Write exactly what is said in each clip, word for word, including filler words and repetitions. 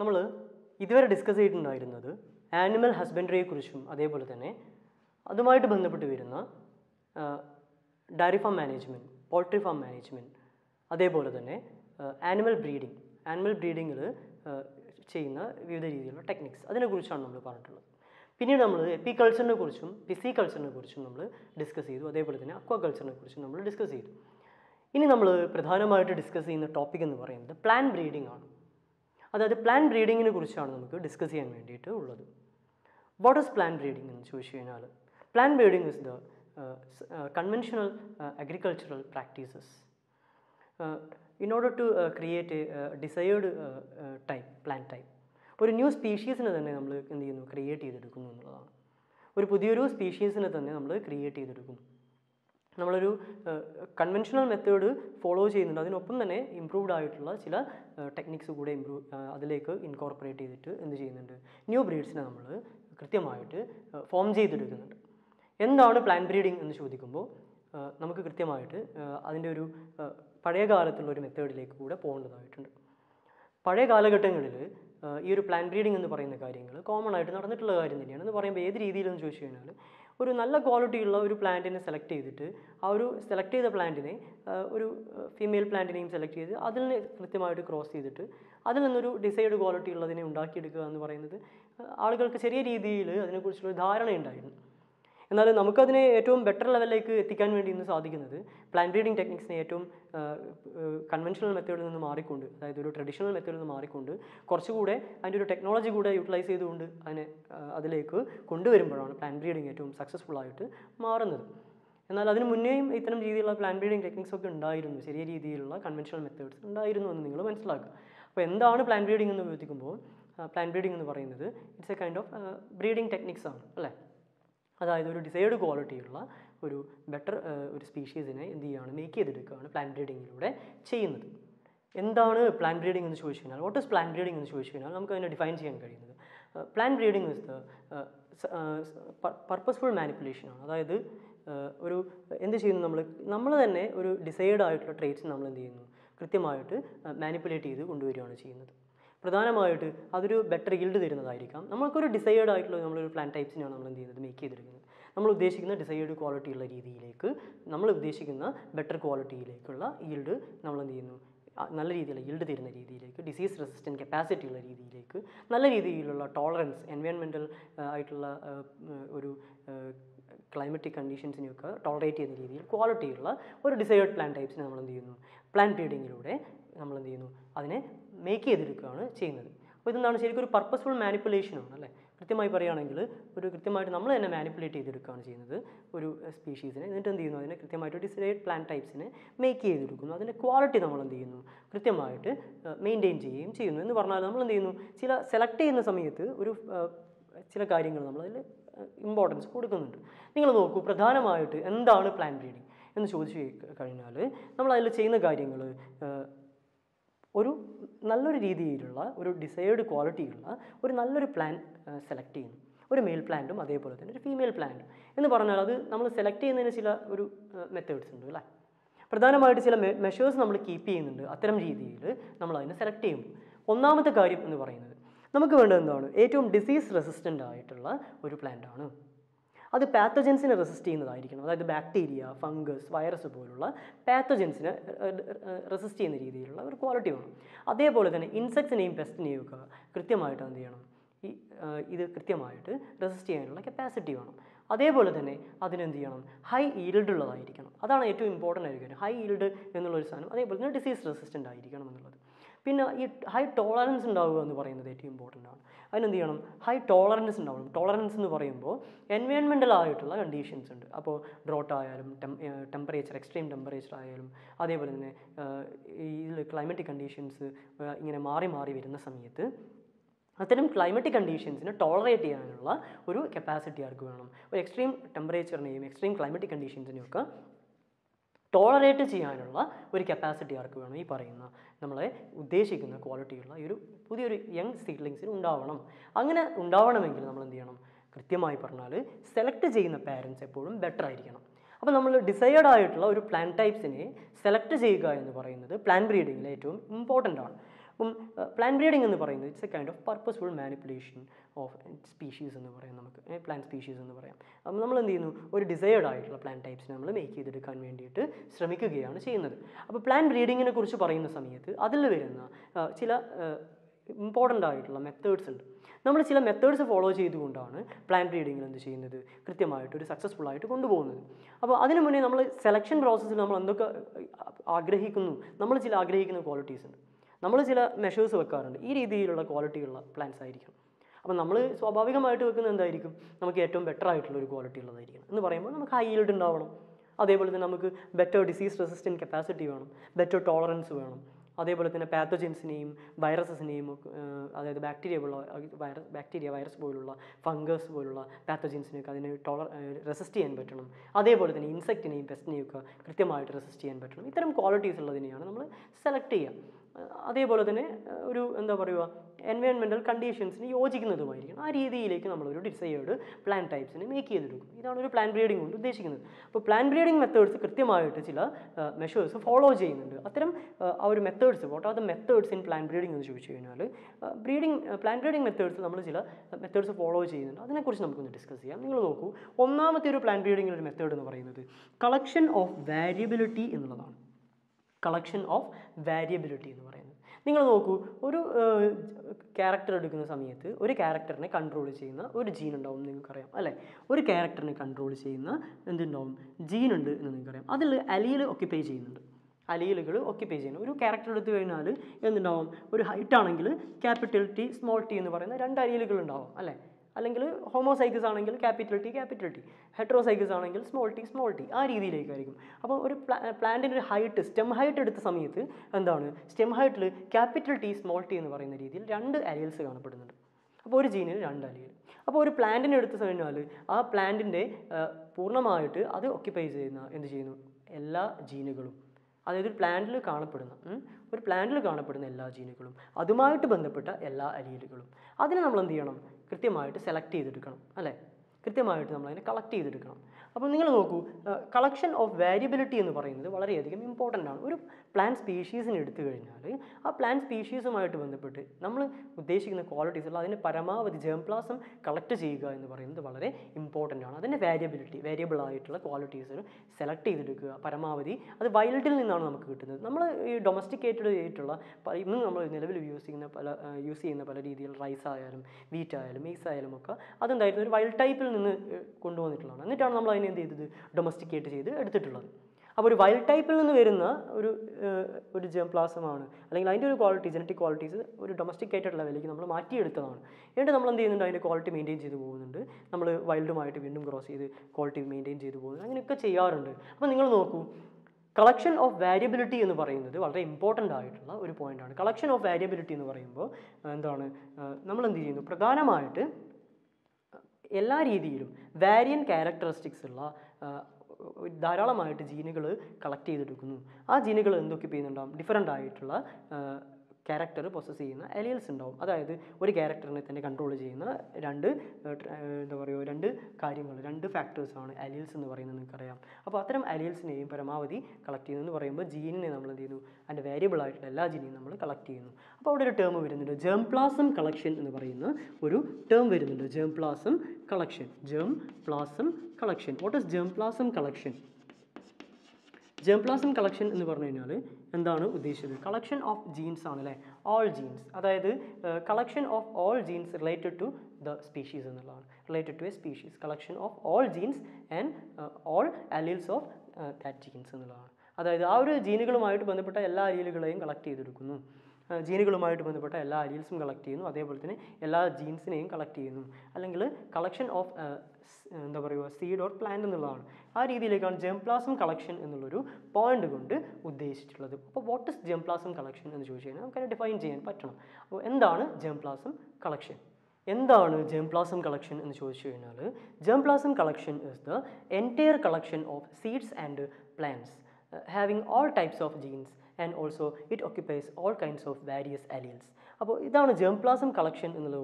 നമ്മൾ ഇതുവരെ ഡിസ്കസ് ചെയ്തിട്ടുണ്ടായിരുന്നത് ആനിമൽ ഹസ്ബൻഡറിയെക്കുറിച്ചും അതേപോലെ തന്നെ അതുമായിട്ട് ബന്ധപ്പെട്ട് വരുന്ന dairy farm management, poultry farm management, അതേപോലെ തന്നെ ആനിമൽ ബ്രീഡിംഗ്, ആനിമൽ ബ്രീഡിങ്ങിൽ ചെയ്യുന്ന വിവിധ രീതിയിലുള്ള ടെക്നിക്സ്, അതിനെക്കുറിച്ചാണ് നമ്മൾ പറഞ്ഞിട്ടുള്ളത്. പിന്നീട് നമ്മൾ എപ്പിക്കൾച്ചറിനെ കുറിച്ചും പിസി കൾച്ചറിനെ കുറിച്ചും നമ്മൾ ഡിസ്കസ് ചെയ്തു. അതേപോലെ തന്നെ അക്വാ കൾച്ചറിനെ കുറിച്ചും നമ്മൾ ഡിസ്കസ് ചെയ്തു. ഇനി നമ്മൾ പ്രധാനമായിട്ട് ഡിസ്കസ് ചെയ്യുന്ന ടോപ്പിക് എന്ന് പറയുന്നത് പ്ലാൻ ബ്രീഡിംഗ് ആണ്. അതായത് പ്ലാൻ ബ്രീഡിങ്ങിനെ കുറിച്ചാണ് നമുക്ക് ഡിസ്കസ് ചെയ്യാൻ വേണ്ടിയിട്ട് ഉള്ളത്. വാട്ട് ഈസ് പ്ലാൻ ബ്രീഡിംഗ് എന്ന് ചോദിച്ചു കഴിഞ്ഞാൽ, plant breeding is the conventional agricultural practices in order to uh, create a uh, desired uh, uh, type, plant type. ഒരു ന്യൂ സ്പീഷീസിനെ തന്നെ നമ്മൾ എന്ത് ചെയ്യുന്നു, ക്രിയേറ്റ് ചെയ്തെടുക്കുന്നു എന്നുള്ളതാണ്. ഒരു പുതിയൊരു സ്പീഷീസിനെ തന്നെ നമ്മൾ ക്രിയേറ്റ് ചെയ്തെടുക്കും. നമ്മളൊരു കൺവെൻഷണൽ മെത്തേഡ് ഫോളോ ചെയ്യുന്നുണ്ട്, അതിനൊപ്പം തന്നെ ഇമ്പ്രൂവ്ഡ് ആയിട്ടുള്ള ചില ടെക്നിക്സ് കൂടെ ഇമ്പ്രൂവ് അതിലേക്ക് ഇൻകോർപ്പറേറ്റ് ചെയ്തിട്ട് എന്ത് ചെയ്യുന്നുണ്ട്, ന്യൂ ബ്രീഡ്സിനെ നമ്മൾ കൃത്യമായിട്ട് ഫോം ചെയ്തെടുക്കുന്നുണ്ട്. എന്താണ് പ്ലാൻ ബ്രീഡിംഗ് എന്ന് ചോദിക്കുമ്പോൾ നമുക്ക് കൃത്യമായിട്ട് അതിൻ്റെ ഒരു പഴയ കാലത്തുള്ളൊരു മെത്തേഡിലേക്ക് കൂടെ പോകേണ്ടതായിട്ടുണ്ട്. പഴയ കാലഘട്ടങ്ങളിൽ ഈ ഒരു പ്ലാൻ ബ്രീഡിംഗ് എന്ന് പറയുന്ന കാര്യങ്ങൾ കോമൺ ആയിട്ട് നടന്നിട്ടുള്ള കാര്യം തന്നെയാണ്. എന്ന് പറയുമ്പോൾ ഏത് രീതിയിലെന്ന് ചോദിച്ചു കഴിഞ്ഞാൽ, ഒരു നല്ല ക്വാളിറ്റിയുള്ള ഒരു പ്ലാന്റിനെ സെലക്ട് ചെയ്തിട്ട് ആ ഒരു സെലക്ട് ചെയ്ത പ്ലാന്റിനെ ഒരു ഫീമെയിൽ പ്ലാന്റിനെയും സെലക്ട് ചെയ്ത് അതിനെ കൃത്യമായിട്ട് ക്രോസ് ചെയ്തിട്ട് അതിൽ നിന്നൊരു ഡിസൈഡ് ക്വാളിറ്റി ഉള്ളതിനെ ഉണ്ടാക്കിയെടുക്കുക എന്ന് പറയുന്നത് ആളുകൾക്ക് ചെറിയ രീതിയിൽ അതിനെക്കുറിച്ചുള്ളൊരു ധാരണയുണ്ടായിരുന്നു. എന്നാൽ നമുക്കതിനെ ഏറ്റവും ബെറ്റർ ലെവലിലേക്ക് എത്തിക്കാൻ വേണ്ടി ഇന്ന് സാധിക്കുന്നത് പ്ലാൻ ബ്രീഡിംഗ് ടെക്നിക്സിനെ ഏറ്റവും കൺവെൻഷണൽ മെത്തേഡിൽ നിന്ന് മാറിക്കൊണ്ട്, അതായത് ഒരു ട്രഡീഷണൽ മെത്തേഡിൽ നിന്ന് മാറിക്കൊണ്ട് കുറച്ചുകൂടെ അതിൻ്റെ ഒരു ടെക്നോളജി കൂടെ യൂട്ടിലൈസ് ചെയ്തുകൊണ്ട് അതിനെ അതിലേക്ക് കൊണ്ടുവരുമ്പോഴാണ് പ്ലാൻ ബ്രീഡിംഗ് ഏറ്റവും സക്സസ്ഫുള്ളായിട്ട് മാറുന്നത്. എന്നാൽ അതിന് മുന്നേയും ഇത്തരം രീതിയിലുള്ള പ്ലാൻ ബ്രീഡിംഗ് ടെക്നിക്സൊക്കെ ഉണ്ടായിരുന്നു, ചെറിയ രീതിയിലുള്ള കൺവെൻഷണൽ മെത്തേഡ്സ് ഉണ്ടായിരുന്നു എന്ന് നിങ്ങൾ മനസ്സിലാക്കുക. അപ്പോൾ എന്താണ് പ്ലാൻ ബ്രീഡിംഗ് എന്ന് ചോദിക്കുമ്പോൾ, പ്ലാൻ ബ്രീഡിംഗ് എന്ന് പറയുന്നത് it's a kind of breeding techniques ആണ്, അല്ലേ? അതായത് ഒരു ഡിസൈഡ് ക്വാളിറ്റിയുള്ള ഒരു ബെറ്റർ ഒരു സ്പീഷീസിനെ എന്ത് ചെയ്യുകയാണ്, മേക്ക് ചെയ്തെടുക്കുകയാണ് പ്ലാൻ ബ്രീഡിങ്ങിലൂടെ ചെയ്യുന്നത്. എന്താണ് പ്ലാൻ ബ്രീഡിംഗ് എന്ന് ചോദിച്ചു കഴിഞ്ഞാൽ, വാട്ട് ഈസ് പ്ലാൻ ബ്രീഡിംഗ് എന്ന് ചോദിച്ചു കഴിഞ്ഞാൽ നമുക്ക് അതിനെ ഡിഫൈൻ ചെയ്യാൻ കഴിയുന്നത് plant breeding is the purposeful മാനിപ്പുലേഷനാണ്. അതായത് ഒരു എന്ത് ചെയ്യുന്നു, നമ്മൾ നമ്മൾ തന്നെ ഒരു ഡിസൈഡ് ആയിട്ടുള്ള ട്രേറ്റ്സ് നമ്മൾ എന്ത് ചെയ്യുന്നു, കൃത്യമായിട്ട് മാനിപ്പുലേറ്റ് ചെയ്ത് കൊണ്ടുവരികയാണ് ചെയ്യുന്നത്. പ്രധാനമായിട്ട് അതൊരു ബെറ്റർ ഈൽഡ് തരുന്നതായിരിക്കാം. നമ്മൾക്കൊരു ഡിസൈഡ് ആയിട്ടുള്ള നമ്മളൊരു പ്ലാൻ ടൈപ്സിനാണ് നമ്മൾ എന്ത് ചെയ്യുന്നത്, മേക്ക് ചെയ്തിരിക്കുന്നത്. നമ്മൾ ഉദ്ദേശിക്കുന്ന ഡിസൈഡ് ക്വാളിറ്റി ഉള്ള രീതിയിലേക്ക്, നമ്മൾ ഉദ്ദേശിക്കുന്ന ബെറ്റർ ക്വാളിറ്റിയിലേക്കുള്ള ഈൽഡ് നമ്മൾ എന്ത് ചെയ്യുന്നു, നല്ല രീതിയിലുള്ള ഈൽഡ് തരുന്ന രീതിയിലേക്ക്, ഡിസീസ് റെസിസ്റ്റൻറ്റ് കപ്പാസിറ്റി ഉള്ള രീതിയിലേക്ക്, നല്ല രീതിയിലുള്ള ടോളറൻസ്, എൻവയോൺമെൻറ്റൽ ആയിട്ടുള്ള ഒരു ക്ലൈമറ്റിക് കണ്ടീഷൻസിനെയൊക്കെ ടോളറേറ്റ് ചെയ്യുന്ന രീതിയിൽ ക്വാളിറ്റിയുള്ള ഒരു ഡിസൈഡ് പ്ലാൻ ടൈപ്സിനെ നമ്മൾ എന്ത് ചെയ്യുന്നു, പ്ലാൻ ബ്രീഡിങ്ങിലൂടെ നമ്മൾ എന്ത് ചെയ്യുന്നു, അതിനെ മേക്ക് ചെയ്തെടുക്കുകയാണ് ചെയ്യുന്നത്. അപ്പോൾ ഇതെന്താണ്, ശരിക്കും ഒരു പർപ്പസ്ഫുൾ മാനിപ്പുലേഷനാണ്, അല്ലേ? കൃത്യമായി പറയുകയാണെങ്കിൽ ഒരു കൃത്യമായിട്ട് നമ്മൾ തന്നെ മാനിപ്പുലേറ്റ് ചെയ്തെടുക്കുകയാണ് ചെയ്യുന്നത് ഒരു സ്പീഷീസിനെ. എന്നിട്ട് എന്ത് ചെയ്യുന്നു, അതിനെ കൃത്യമായിട്ട് ഡിസൈഡ് പ്ലാൻ ടൈപ്സിനെ മേക്ക് ചെയ്തെടുക്കുന്നു. അതിൻ്റെ ക്വാളിറ്റി നമ്മൾ എന്ത് ചെയ്യുന്നു, കൃത്യമായിട്ട് മെയിൻറ്റെയിൻ ചെയ്യുകയും ചെയ്യുന്നു. എന്ന് പറഞ്ഞാൽ നമ്മൾ എന്ത് ചെയ്യുന്നു, ചില സെലക്ട് ചെയ്യുന്ന സമയത്ത് ഒരു ചില കാര്യങ്ങൾ നമ്മളതിൽ ഇമ്പോർട്ടൻസ് കൊടുക്കുന്നുണ്ട്. നിങ്ങൾ നോക്കൂ, പ്രധാനമായിട്ട് എന്താണ് പ്ലാൻ ബ്രീഡിംഗ് എന്ന് ചോദിച്ചു കഴിഞ്ഞാൽ നമ്മളതിൽ ചെയ്യുന്ന കാര്യങ്ങൾ ഒരു നല്ലൊരു രീതിയിലുള്ള ഒരു ഡിസൈഡ് ക്വാളിറ്റിയുള്ള ഒരു നല്ലൊരു പ്ലാൻ സെലക്ട് ചെയ്യുന്നു. ഒരു മെയിൽ പ്ലാന്റും അതേപോലെ തന്നെ ഒരു ഫീമെയിൽ പ്ലാന്റും എന്ന് പറഞ്ഞാൽ അത് നമ്മൾ സെലക്ട് ചെയ്യുന്നതിന് ചില ഒരു മെത്തേഡ്സ് ഉണ്ട്, അല്ലേ? പ്രധാനമായിട്ട് ചില മെഷേഴ്സ് നമ്മൾ കീപ്പ് ചെയ്യുന്നുണ്ട്. അത്തരം രീതിയിൽ നമ്മൾ അതിനെ സെലക്ട് ചെയ്യുമ്പോൾ ഒന്നാമത്തെ കാര്യം എന്ന് പറയുന്നത് നമുക്ക് വേണ്ടത് എന്താണ്, ഏറ്റവും ഡിസീസ് റെസിസ്റ്റൻ്റ് ആയിട്ടുള്ള ഒരു പ്ലാന്റാണ്. അത് പാത്തജൻസിനെ റെസിസ്റ്റ് ചെയ്യുന്നതായിരിക്കണം. അതായത് ബാക്ടീരിയ, ഫംഗസ്, വൈറസ് പോലുള്ള പാത്തജൻസിനെ റെസിസ്റ്റ് ചെയ്യുന്ന രീതിയിലുള്ള ഒരു ക്വാളിറ്റി വേണം. അതേപോലെ തന്നെ ഇൻസെക്ട്സിനെയും പെസ്റ്റിനെയും ഒക്കെ കൃത്യമായിട്ട് എന്ത് ചെയ്യണം, ഈ ഇത് കൃത്യമായിട്ട് റെസിസ്റ്റ് ചെയ്യാനുള്ള കപ്പാസിറ്റി വേണം. അതേപോലെ തന്നെ അതിനെന്ത് ചെയ്യണം, ഹൈ ഈൽഡ് ഉള്ളതായിരിക്കണം. അതാണ് ഏറ്റവും ഇമ്പോർട്ടൻ്റ് ആയിരിക്കും, ഹൈ ഈൽഡ് എന്നുള്ളൊരു സാധനം. അതേപോലെ തന്നെ ഡിസീസ് റെസിസ്റ്റൻ്റ് ആയിരിക്കണം എന്നുള്ളത്. പിന്നെ ഈ ഹൈ ടോളറൻസ് ഉണ്ടാവുക എന്ന് പറയുന്നത് ഏറ്റവും ഇമ്പോർട്ടൻ്റ് ആണ്. അതിനെന്ത് ചെയ്യണം, ഹൈ ടോളറൻസ് ഉണ്ടാവണം. ടോളറൻസ് എന്ന് പറയുമ്പോൾ എൻവയോൺമെൻ്റൽ ആയിട്ടുള്ള കണ്ടീഷൻസ് ഉണ്ട്. അപ്പോൾ ഡ്രോട്ട് ആയാലും, ടെമ്പറേച്ചർ, എക്സ്ട്രീം ടെമ്പറേച്ചർ ആയാലും, അതേപോലെ തന്നെ ഇതിൽ ക്ലൈമറ്റിക് കണ്ടീഷൻസ് ഇങ്ങനെ മാറി മാറി വരുന്ന സമയത്ത് അത്തരം ക്ലൈമറ്റിക് കണ്ടീഷൻസിനെ ടോളറേറ്റ് ചെയ്യാനുള്ള ഒരു കപ്പാസിറ്റി ആർക്ക് വേണം? ഒരു എക്സ്ട്രീം ടെമ്പറേച്ചറിനെയും എക്സ്ട്രീം ക്ലൈമറ്റിക് കണ്ടീഷൻസിനെയും ഒക്കെ ടോളറേറ്റ് ചെയ്യാനുള്ള ഒരു കപ്പാസിറ്റി ആർക്ക് വേണം? ഈ പറയുന്ന നമ്മളെ ഉദ്ദേശിക്കുന്ന ക്വാളിറ്റിയുള്ള ഈ ഒരു പുതിയൊരു യങ് സീഡ്ലിങ്സിന് ഉണ്ടാവണം. അങ്ങനെ ഉണ്ടാവണമെങ്കിൽ നമ്മൾ എന്ത് ചെയ്യണം, കൃത്യമായി പറഞ്ഞാൽ സെലക്ട് ചെയ്യുന്ന പാരൻസ് എപ്പോഴും ബെറ്റർ ആയിരിക്കണം. അപ്പോൾ നമ്മൾ ഡിസൈഡ് ആയിട്ടുള്ള ഒരു പ്ലാൻ ടൈപ്സിനെ സെലക്ട് ചെയ്യുക എന്ന് പറയുന്നത് പ്ലാൻ ബ്രീഡിങ്ങിലെ ഏറ്റവും ഇമ്പോർട്ടൻ്റ് ആണ്. plant breeding is it's a kind of purposeful manipulation of species and plant species. We make desired plant types so, plant breeding is important methods. We follow some methods in plant breeding and successful. So, selection process, we have qualities. We have measures of quality of plants. So, we have better quality. We have high yield. We have better disease resistant capacity, better tolerance. That is the pathogens, name, viruses, name, uh, bacteria, virus, bacteria, virus, fungus, pathogens, uh, resist. That is the insect, name, pest, resist. These qualities we select. That is the environmental conditions. We have desired plant types. This is plant breeding. So, plant breeding methods are measures followed. What are the methods in plant breeding? Uh, breeding uh, plant breeding methods are methods follow. That is what we discuss. One plant breeding method is collection of variability. Collection of variability. You can character a character and control a gene. One character and control a gene. That is allele occupation. Allele occupy ചെയ്യുന്നു. Character എടുത്തു കഴിഞ്ഞാൽ എന്തുണ്ടാവും? ഒരു height ആണെങ്കിൽ capital T small t എന്ന് പറയുന്ന രണ്ട് അലീലുകൾ ഉണ്ടാവും അല്ലേ? അല്ലെങ്കിൽ homozygous ആണെങ്കിൽ capital T capital T, heterozygous ആണെങ്കിൽ small t small t ആ രീതിയിലേക്ക് ആയിരിക്കും. അപ്പോൾ ഒരു പ്ലാന്റിന്റെ ഒരു ഹൈറ്റ് സ്റ്റെം ഹൈറ്റ് എടുത്ത സമയത്ത് എന്താണ്? സ്റ്റെം ഹൈറ്റിൽ capital T small t എന്ന് പറയുന്ന രീതിയിൽ രണ്ട് അലീൽസ് കാണപ്പെടുന്നുണ്ട്. അപ്പോൾ ഒരു ജീനിൽ രണ്ട് അലീൽ. അപ്പോൾ ഒരു പ്ലാന്റിനെ എടുത്തു കഴിഞ്ഞാൽ ആ പ്ലാന്റിന്റെ പൂർണ്ണമായിട്ട് അത് occupy ചെയ്യുന്ന എന്ത് ചെയ്യുന്നു? എല്ലാ ജീനുകളും that is a plant. There are plant in all genes. That is why we select and collect. So, collection of variability is very important. One plant species is a plant species. We have qualities of germplasm collect is very important. That is variability, variable qualities select. Paramavadi that is wild. We have domesticated use rice, wheat, maize. That is wild type. Domesticated eduthittullathu appo oru wild type il ninnu verunna oru oru germplasm aanu allekil adinte oru quality genetic qualities oru domesticated level ku nammal maati eduthadana endu nammal endu cheyunnundu adinte quality maintain cheyidu povunnundu nammal wild umayittu vindum cross cheyidu quality maintain cheyidu povunu anganekka cheyyarundu appo ningal nokku collection of variability ennu parayunnathu valare important aayittulla oru point aanu collection of variability ennu parayumbo endana nammal endu cheyunu pradhanamayittu എല്ലാ രീതിയിലും variant characteristics ഉള്ള ധാരാളമായിട്ട് ജീനുകൾ collect ചെയ്തിരിക്കുന്നു. ആ ജീനുകൾ എന്തൊക്കെ ചെയ്യുന്നുണ്ടാവും? ഡിഫറന്റ് ആയിട്ടുള്ള character possess ചെയ്യുന്ന alleles ഉണ്ടാവും. അതായത് ഒരു characterനെ തന്നെ control ചെയ്യുന്ന രണ്ട് എന്താ പറയുക രണ്ട് കാര്യങ്ങൾ രണ്ട് factors ആണ് alleles എന്ന് പറയുന്നത് നിങ്ങൾക്കറിയാം. അപ്പോൾ അത്തരം allelesനെയും പരമാവധി കളക്ട് ചെയ്യുന്നു എന്ന് പറയുമ്പോൾ ജീനിനെ നമ്മൾ എന്ത് ചെയ്യുന്നു? അതിന്റെ variable ആയിട്ടുള്ള എല്ലാ ജീനിനെയും നമ്മൾ കളക്ട് ചെയ്യുന്നു. അപ്പോൾ അവിടെ ഒരു term വരുന്നുണ്ട് germplasm collection എന്ന് പറയുന്ന ഒരു term വരുന്നുണ്ട്. germplasm collection. germplasm collection. What is germplasm collection? germplasm collection ennu parnayal endanu uddeshichathu collection of genes aanale all genes adayithu uh, collection of all genes related to the species ennullana related to a species collection of all genes and uh, all alleles of uh, that genes ennullana adayithu aa oru genegalumayittu bandappetta ella allelukaleyum collect cheyidukunu ജീനുകളുമായിട്ട് ബന്ധപ്പെട്ട എല്ലാ അലീൽസും collect ചെയ്യുന്നു. അതേപോലെ തന്നെ എല്ലാ ജീൻസിനെയും collect ചെയ്യുന്നു. അല്ലെങ്കിൽ collection of എന്താ പറയുക സീഡ് ഓർ പ്ലാന്റ് എന്നുള്ളതാണ്. ആ രീതിയിലേക്കാണ് ജെംപ്ലാസം കളക്ഷൻ എന്നുള്ളൊരു പോയിന്റ് കൊണ്ട് ഉദ്ദേശിച്ചിട്ടുള്ളത്. അപ്പോൾ വാട്ട് ഇസ് ജെംപ്ലാസം കളക്ഷൻ എന്ന് ചോദിച്ചു കഴിഞ്ഞാൽ നമുക്കതിനെ ഡിഫൈൻ ചെയ്യാൻ പറ്റണം. അപ്പോൾ എന്താണ് ജെംപ്ലാസം കളക്ഷൻ? എന്താണ് ജെംപ്ലാസം കളക്ഷൻ എന്ന് ചോദിച്ചു കഴിഞ്ഞാൽ germplasm collection is the entire collection of seeds and plants having all types of genes and also it occupies all kinds of various alleles. So, this is the germplasm collection. That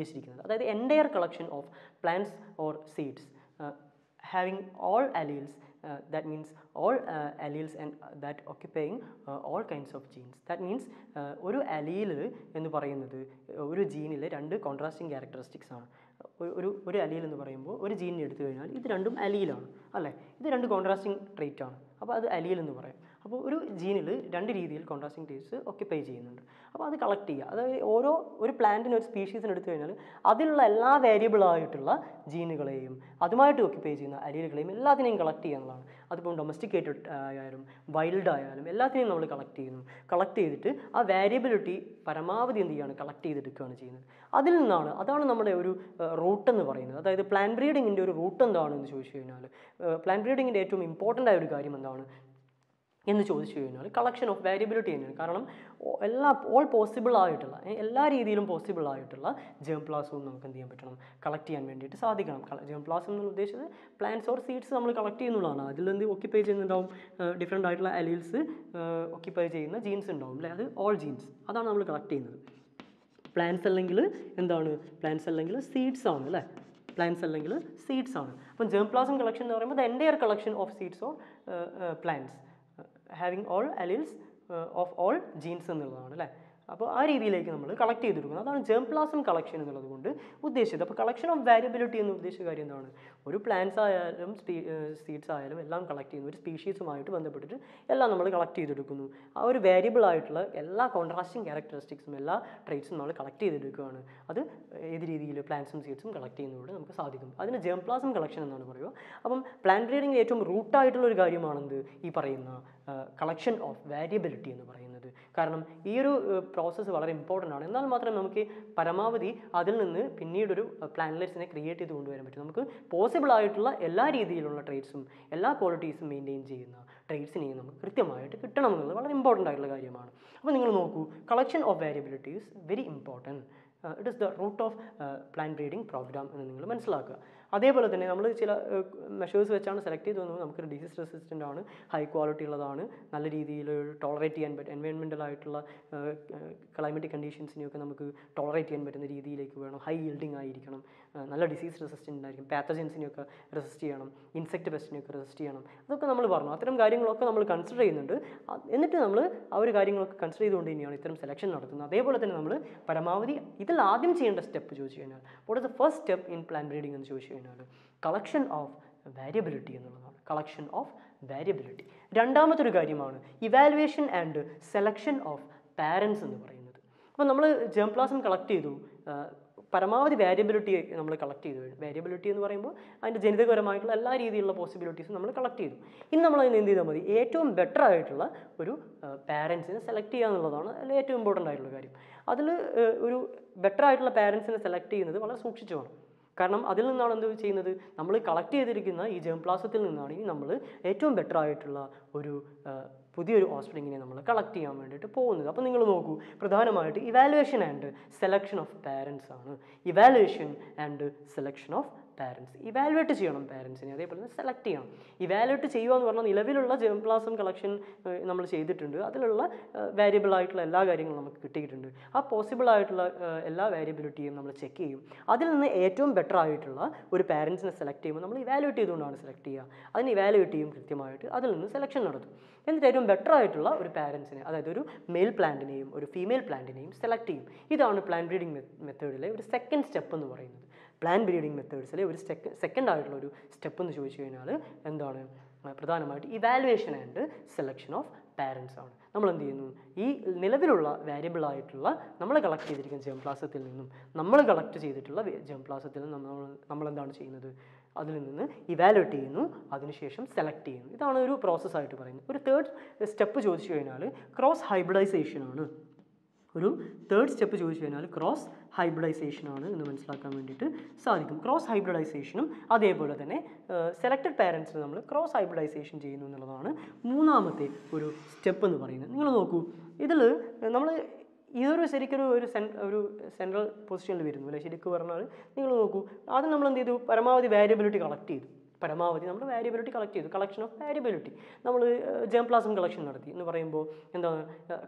is the entire collection of plants or seeds uh, having all alleles uh, that means all uh, alleles and uh, that occupying uh, all kinds of genes. That means ഒരു allele എന്ന് പറയുന്നത് ഒരു ജീനിലെ രണ്ട് contrasting characteristics ആണ്. ഒരു ഒരു allele എന്ന് പറയുമ്പോൾ ഒരു ജീൻ എടുത്തു കഴിഞ്ഞാൽ ഇത് രണ്ടും allele ആണ് അല്ലേ, ഇത് രണ്ട് contrasting trait ആണ്. അപ്പോൾ അത് allele എന്ന് പറയും. അപ്പോൾ ഒരു ജീനിൽ രണ്ട് രീതിയിൽ contrasting traits occupy ചെയ്യുന്നുണ്ട്. അപ്പോൾ അത് കളക്ട് ചെയ്യുക, അതായത് ഓരോ ഒരു പ്ലാന്റിന് ഒരു സ്പീഷീസിന് എടുത്തു കഴിഞ്ഞാൽ അതിലുള്ള എല്ലാ വേരിയബിൾ ആയിട്ടുള്ള ജീനുകളെയും അതുമായിട്ട് occupy ചെയ്യുന്ന alleleകളെയും എല്ലാത്തിനെയും കളക്ട് ചെയ്യാനുള്ളതാണ്. അതിപ്പോൾ ഡൊമസ്റ്റിക്കേറ്റഡ് ആയാലും വൈൽഡ് ആയാലും എല്ലാത്തിനെയും നമ്മൾ കളക്ട് ചെയ്യുന്നു. കളക്ട് ചെയ്തിട്ട് ആ വേരിയബിലിറ്റി പരമാവധി എന്ത് ചെയ്യുകയാണ്, കളക്ട് ചെയ്തെടുക്കുകയാണ് ചെയ്യുന്നത്. അതിൽ നിന്നാണ്, അതാണ് നമ്മുടെ ഒരു റൂട്ട് എന്ന് പറയുന്നത്. അതായത് പ്ലാന്റ് ബ്രീഡിങ്ങിൻ്റെ ഒരു റൂട്ട് എന്താണെന്ന് ചോദിച്ചു കഴിഞ്ഞാൽ, പ്ലാന്റ് ബ്രീഡിങ്ങിൻ്റെ ഏറ്റവും ഇമ്പോർട്ടൻ്റ് ആയൊരു കാര്യം എന്താണ് എന്ന് ചോദിച്ചു കഴിഞ്ഞാൽ കളക്ഷൻ ഓഫ് വേരിയബിലിറ്റി തന്നെയാണ്. കാരണം എല്ലാ ഓൾ പോസിബിൾ ആയിട്ടുള്ള എല്ലാ രീതിയിലും പോസിബിൾ ആയിട്ടുള്ള ജേം പ്ലാസും നമുക്ക് എന്ത് ചെയ്യാൻ പറ്റണം, കളക്ട് ചെയ്യാൻ വേണ്ടിയിട്ട് സാധിക്കണം. ജേം പ്ലാസ് എന്ന് ഉദ്ദേശിച്ചത് പ്ലാന്റ്സ് ഓർ സീഡ്സ് നമ്മൾ കളക്ട് ചെയ്യുന്നുള്ളതാണ്. അതിലെന്ത് ഒക്യുപ്പൈ ചെയ്യുന്നുണ്ടാവും, ഡിഫറെൻ്റ് ആയിട്ടുള്ള അലീൽസ് ഒക്യുപ്പൈ ചെയ്യുന്ന ജീൻസ് ഉണ്ടാവും അല്ലേ, അത് ഓൾ ജീൻസ്, അതാണ് നമ്മൾ കളക്ട് ചെയ്യുന്നത്. പ്ലാന്റ്സ് അല്ലെങ്കിൽ എന്താണ്, പ്ലാന്റ്സ് അല്ലെങ്കിൽ സീഡ്സ് ആണ് അല്ലേ, പ്ലാന്റ്സ് അല്ലെങ്കിൽ സീഡ്സ് ആണ്. അപ്പം ജേം പ്ലാസം കളക്ഷൻ എന്ന് പറയുമ്പോൾ the entire collection of seeds or plants having all alleles uh, of all genes എന്നുള്ളതാണ് അല്ലേ. അപ്പോൾ ആ രീതിയിലേക്ക് നമ്മൾ കളക്ട് ചെയ്തെടുക്കുന്നത് അതാണ് ജേം പ്ലാസം കളക്ഷൻ എന്നുള്ളത് കൊണ്ട് ഉദ്ദേശിച്ചത്. അപ്പോൾ കളക്ഷൻ ഓഫ് വാരിയബിലിറ്റി എന്ന് ഉദ്ദേശിച്ച കാര്യം എന്താണ്, ഒരു പ്ലാന്റ്സ് ആയാലും സീഡ്സ് ആയാലും എല്ലാം കളക്ട് ചെയ്യുന്നു, ഒരു സ്പീഷീസുമായിട്ട് ബന്ധപ്പെട്ടിട്ട് എല്ലാം നമ്മൾ കളക്ട് ചെയ്തെടുക്കുന്നു. ആ ഒരു വേരിയബിൾ ആയിട്ടുള്ള എല്ലാ കോൺട്രാസ്റ്റിംഗ് ക്യാരക്ടറിസ്റ്റിക്സും എല്ലാ ട്രേറ്റ്സും നമ്മൾ കളക്ട് ചെയ്തെടുക്കുകയാണ്. അത് ഏത് രീതിയിൽ പ്ലാന്റ്സും സീഡ്സും കളക്ട് ചെയ്യുന്നതോടെ നമുക്ക് സാധിക്കും. അതിന് ജേം പ്ലാസം കളക്ഷൻ എന്നാണ് പറയുക. അപ്പം പ്ലാന്റ് ബ്രീഡിംഗ് ഏറ്റവും റൂട്ടായിട്ടുള്ളൊരു കാര്യമാണെന്ത് ഈ പറയുന്ന കളക്ഷൻ ഓഫ് വാരിയബിലിറ്റി എന്ന് പറയുന്നത്. കാരണം ഈ ഒരു പ്രോസസ്സ് വളരെ ഇമ്പോർട്ടൻ്റ് ആണ്. എന്നാൽ മാത്രമേ നമുക്ക് പരമാവധി അതിൽ നിന്ന് പിന്നീടൊരു പ്ലാനറ്റ്സിനെ ക്രിയേറ്റ് ചെയ്ത് കൊണ്ടുവരാൻ പറ്റും. നമുക്ക് പോസിബിളായിട്ടുള്ള എല്ലാ രീതിയിലുള്ള ട്രേറ്റ്സും എല്ലാ ക്വാളിറ്റീസും മെയിൻറ്റെയിൻ ചെയ്യുന്ന ട്രേറ്റ്സിനെയും നമുക്ക് കൃത്യമായിട്ട് കിട്ടണം എന്നുള്ളത് വളരെ ഇമ്പോർട്ടൻ്റ് ആയിട്ടുള്ള കാര്യമാണ്. അപ്പോൾ നിങ്ങൾ നോക്കൂ, collection of variability is very important. It is the root of plant breeding programme എന്ന് നിങ്ങൾ മനസ്സിലാക്കുക. അതേപോലെ തന്നെ നമ്മൾ ചില മെഷേഴ്സ് വെച്ചാണ് സെലക്ട് ചെയ്ത് വന്നത്. നമുക്കൊരു ഡിസീസ് റെസിസ്റ്റൻ്റ് ആണ്, ഹൈ ക്വാളിറ്റി ഉള്ളതാണ്, നല്ല രീതിയിൽ ടോളറേറ്റ് ചെയ്യാൻ പറ്റും, എൻവയോൺമെൻറ്റലായിട്ടുള്ള ക്ലൈമറ്റിക് കണ്ടീഷൻസിനെയൊക്കെ നമുക്ക് ടോളറേറ്റ് ചെയ്യാൻ പറ്റുന്ന രീതിയിലേക്ക് വേണം, ഹൈ യീൽഡിംഗ് ആയിരിക്കണം, നല്ല ഡിസീസ് റെസിസ്റ്റൻ്റ് ആയിരിക്കും, പാത്തജൻസിനെയൊക്കെ റെസിസ്റ്റ് ചെയ്യണം, ഇൻസെക്ട് പെസ്റ്റിനെയൊക്കെ റെസിസ്റ്റ് ചെയ്യണം, അതൊക്കെ നമ്മൾ പറഞ്ഞു. അത്തരം കാര്യങ്ങളൊക്കെ നമ്മൾ കൺസിഡർ ചെയ്യുന്നുണ്ട്. എന്നിട്ട് നമ്മൾ ആ ഒരു കാര്യങ്ങളൊക്കെ കൺസിഡർ ചെയ്തുകൊണ്ട് തന്നെയാണ് ഇത്തരം സെലക്ഷൻ നടത്തുന്നത്. അതേപോലെ തന്നെ നമ്മൾ പരമാവധി ഇതിൽ ആദ്യം ചെയ്യേണ്ട സ്റ്റെപ്പ് ചോദിച്ചു കഴിഞ്ഞാൽ, what is the first step in plant breeding എന്ന് ചോദിച്ചു കഴിഞ്ഞാൽ കളക്ഷൻ ഓഫ് വേരിയബിലിറ്റി എന്നുള്ളതാണ്. Collection of variability. രണ്ടാമത്തെ ഒരു കാര്യമാണ് evaluation and selection of parents എന്ന് പറയുന്നത്. അപ്പോൾ നമ്മൾ ജേം പ്ലാസം കളക്ട് ചെയ്തു, പരമാവധി വേരിയബിലിറ്റി നമ്മൾ കളക്ട് ചെയ്തു. വേരിയബിലിറ്റി എന്ന് പറയുമ്പോൾ അതിൻ്റെ ജനിതകപരമായിട്ടുള്ള എല്ലാ രീതിയിലുള്ള പോസിബിലിറ്റീസും നമ്മൾ കളക്ട് ചെയ്തു. ഇനി നമ്മൾ അതിന് എന്ത് ചെയ്താൽ മതി, ഏറ്റവും ബെറ്റർ ആയിട്ടുള്ള ഒരു പാരൻസിനെ സെലക്ട് ചെയ്യുക എന്നുള്ളതാണ് അതിൽ ഏറ്റവും ഇമ്പോർട്ടൻ്റ് ആയിട്ടുള്ള കാര്യം. അതിൽ ഒരു ബെറ്റർ ആയിട്ടുള്ള പാരൻസിനെ സെലക്ട് ചെയ്യുന്നത് വളരെ സൂക്ഷിച്ചു വേണം. കാരണം അതിൽ നിന്നാണ് എന്ത് ചെയ്യുന്നത്, നമ്മൾ കളക്ട് ചെയ്തിരിക്കുന്ന ഈ ജേം പ്ലാസത്തിൽ നിന്നാണ് ഇനി നമ്മൾ ഏറ്റവും ബെറ്റർ ആയിട്ടുള്ള ഒരു പുതിയൊരു ഓസ്പ്രിങ്ങിനെ നമ്മൾ കളക്ട് ചെയ്യാൻ വേണ്ടിയിട്ട് പോകുന്നത്. അപ്പോൾ നിങ്ങൾ നോക്കൂ, പ്രധാനമായിട്ട് evaluation and selection of parents ആണ്. Evaluation and selection of parents. Evaluate ചെയ്യണം പാരൻസിനെ, അതേപോലെ തന്നെ സെലക്ട് ചെയ്യണം. ഇവാലുവേറ്റ് ചെയ്യുക എന്ന് പറഞ്ഞാൽ നിലവിലുള്ള ജേം പ്ലാസം കളക്ഷൻ നമ്മൾ ചെയ്തിട്ടുണ്ട്, അതിലുള്ള വേരിയബിൾ ആയിട്ടുള്ള എല്ലാ കാര്യങ്ങളും നമുക്ക് കിട്ടിയിട്ടുണ്ട്. ആ പോസിബിൾ ആയിട്ടുള്ള എല്ലാ വേരിയബിലിറ്റിയും നമ്മൾ ചെക്ക് ചെയ്യും. അതിൽ നിന്ന് ഏറ്റവും ബെറ്റർ ആയിട്ടുള്ള ഒരു പാരൻസിനെ സെലക്ട് ചെയ്യുമ്പോൾ നമ്മൾ ഇവാലുവേറ്റ് ചെയ്തുകൊണ്ടാണ് സെലക്ട് ചെയ്യുക. അതിന് ഇവാലുവേറ്റ് ചെയ്യും കൃത്യമായിട്ട്, അതിൽ നിന്ന് സെലക്ഷൻ നടത്തും. എന്നിട്ട് ഏറ്റവും ബെറ്റർ ആയിട്ടുള്ള ഒരു പാരൻസിനെ, അതായത് ഒരു മെയിൽ പ്ലാന്റിനെയും ഒരു ഫീമെയിൽ പ്ലാന്റിനെയും സെലക്ട് ചെയ്യും. ഇതാണ് പ്ലാന്റ് ബ്രീഡിംഗ് മെത്തേഡിലെ ഒരു സെക്കൻഡ് സ്റ്റെപ്പ് എന്ന് പറയുന്നത്. പ്ലാന്റ് ബ്രീഡിംഗ് മെത്തേഡ്സിലെ ഒരു സെക്കൻഡ് ആയിട്ടുള്ള ഒരു സ്റ്റെപ്പ് എന്ന് ചോദിച്ചു കഴിഞ്ഞാൽ എന്താണ്, പ്രധാനമായിട്ട് evaluation and selection of parents ആണ്. നമ്മൾ എന്ത് ചെയ്യുന്നു, ഈ നിലവിലുള്ള വേരിയബിൾ ആയിട്ടുള്ള നമ്മൾ കളക്ട് ചെയ്തിരിക്കുന്ന ജേം പ്ലാസത്തിൽ നിന്നും നമ്മൾ കളക്ട് ചെയ്തിട്ടുള്ള ജേം പ്ലാസത്തിൽ നിന്നും നമ്മൾ നമ്മളെന്താണ് ചെയ്യുന്നത്, അതിൽ നിന്ന് ഇവാലുവേറ്റ് ചെയ്യുന്നു, അതിനുശേഷം സെലക്ട് ചെയ്യുന്നു. ഇതാണ് ഒരു പ്രോസസ്സായിട്ട് പറയുന്നത്. ഒരു തേർഡ് സ്റ്റെപ്പ് ചോദിച്ചു കഴിഞ്ഞാൽ ക്രോസ് ഹൈബ്രിഡൈസേഷൻ ആണ്. ഒരു തേർഡ് സ്റ്റെപ്പ് ചോദിച്ചു കഴിഞ്ഞാൽ ക്രോസ് ഹൈബ്രിഡൈസേഷൻ ആണ് എന്ന് മനസ്സിലാക്കാൻ വേണ്ടിയിട്ട് സാധിക്കും. ക്രോസ് ഹൈബ്രിഡൈസേഷനും അതേപോലെ തന്നെ സെലക്റ്റഡ് പാരൻസിന് നമ്മൾ ക്രോസ് ഹൈബ്രിഡൈസേഷൻ ചെയ്യുന്നു എന്നുള്ളതാണ് മൂന്നാമത്തെ ഒരു സ്റ്റെപ്പ് എന്ന് പറയുന്നത്. നിങ്ങൾ നോക്കൂ, ഇതിൽ നമ്മൾ ഇതൊരു ശരിക്കൊരു ഒരു സെൻ ഒരു സെൻട്രൽ പൊസിഷനിൽ വരുന്നു അല്ലേ. ശരിക്കും പറഞ്ഞാൽ നിങ്ങൾ നോക്കൂ, ആദ്യം നമ്മൾ എന്ത് ചെയ്തു, പരമാവധി വേരിയബിലിറ്റി കളക്ട് ചെയ്തു. പരമാവധി നമ്മൾ variability collect ചെയ്തു collection of variability നമ്മൾ germplasm collection നടത്തി എന്ന് പറയുമ്പോൾ എന്താണ്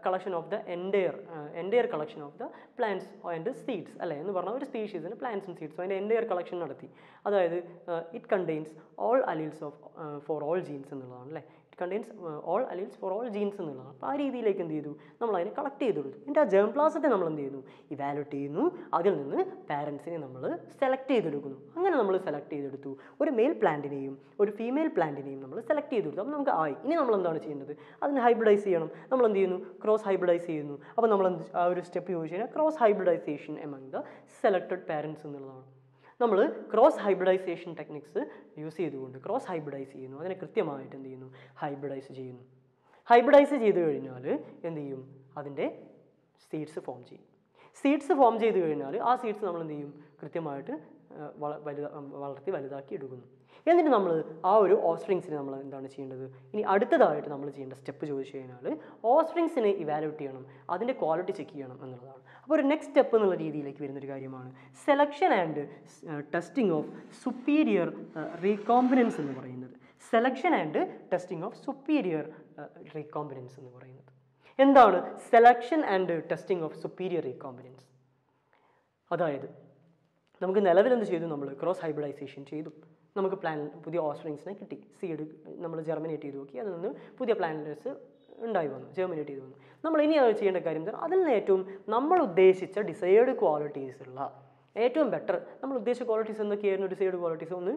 collection of the entire uh, entire collection of the plants and seeds അല്ലേ എന്ന് പറഞ്ഞാൽ ഒരു species ന്റെ plants and seeds അതിന്റെ entire collection നടത്തി അതായത് uh, it contains all alleles of uh, for all genes എന്നുള്ളതാണ് അല്ലേ contains uh, all alleles for all genes ennulla appo aa reethiyilekku endu chedu nammal adine collect cheyidullu ente aa germplasm nammal endu cheyunu evaluate cheyunu adil ninnu parents ne nammal select cheyidulukunu angane nammal select cheyideduthu oru male plant ineyum oru female plant ineyum nammal select cheyideduthu appo namukku aa ini nammal endana cheyyunnathu adine hybridize cheyanam nammal endu cheyunu cross hybridize cheyunu appo nammal aa oru step use cheyna cross hybridization among the selected parents ennulladana നമ്മൾ cross hybridization techniques use ചെയ്തുകൊണ്ട് cross hybridize ചെയ്യുന്നു അതിനെ കൃത്യമായിട്ട് എന്ത് ചെയ്യുന്നു hybridise ചെയ്യുന്നു hybridise ചെയ്തു കഴിഞ്ഞാൽ എന്ത് ചെയ്യും അതിൻ്റെ സീഡ്സ് ഫോം ചെയ്യും സീഡ്സ് ഫോം ചെയ്തു കഴിഞ്ഞാൽ ആ സീഡ്സ് നമ്മൾ എന്ത് ചെയ്യും കൃത്യമായിട്ട് വളർത്തി വലുതാക്കി എടുക്കുന്നു എന്നിട്ട് നമ്മൾ ആ ഒരു ഓസ്ട്രിങ്സിനെ നമ്മൾ എന്താണ് ചെയ്യേണ്ടത് ഇനി അടുത്തതായിട്ട് നമ്മൾ ചെയ്യേണ്ട സ്റ്റെപ്പ് ചോദിച്ചു കഴിഞ്ഞാൽ ഓസ്ട്രിങ്സിനെ ഇവാലുവേറ്റ് ചെയ്യണം അതിൻ്റെ ക്വാളിറ്റി ചെക്ക് ചെയ്യണം എന്നുള്ളതാണ് അപ്പോൾ ഒരു നെക്സ്റ്റ് സ്റ്റെപ്പ് എന്നുള്ള രീതിയിലേക്ക് വരുന്നൊരു കാര്യമാണ് selection and testing of superior recombinants എന്ന് പറയുന്നത് selection and testing of superior recombinants എന്ന് പറയുന്നത് എന്താണ് selection and testing of superior recombinants അതായത് നമുക്ക് നിലവിലെന്ത് ചെയ്തു നമ്മൾ ക്രോസ് ഹൈബ്രിഡൈസേഷൻ ചെയ്തു നമുക്ക് പ്ലാൻ പുതിയ ഓസ്ട്രിങ്സിനെ കിട്ടി സീഡ് നമ്മൾ ജെർമിനേറ്റ് ചെയ്ത് നോക്കി അതിൽ നിന്ന് പുതിയ പ്ലാന്റ്സ് ഉണ്ടായി വന്നു ജെർമിനേറ്റ് ചെയ്ത് വന്നു നമ്മൾ ഇനി അത് ചെയ്യേണ്ട കാര്യം എന്താ അതിൽ നിന്ന് ഏറ്റവും നമ്മൾ ഉദ്ദേശിച്ച ഡിസൈർഡ് ക്വാളിറ്റീസുള്ള ഏറ്റവും ബെറ്റർ നമ്മൾ ഉദ്ദേശിച്ച ക്വാളിറ്റീസ് എന്നൊക്കെയായിരുന്നു ഡിസൈർഡ് ക്വാളിറ്റീസ് ഒന്ന്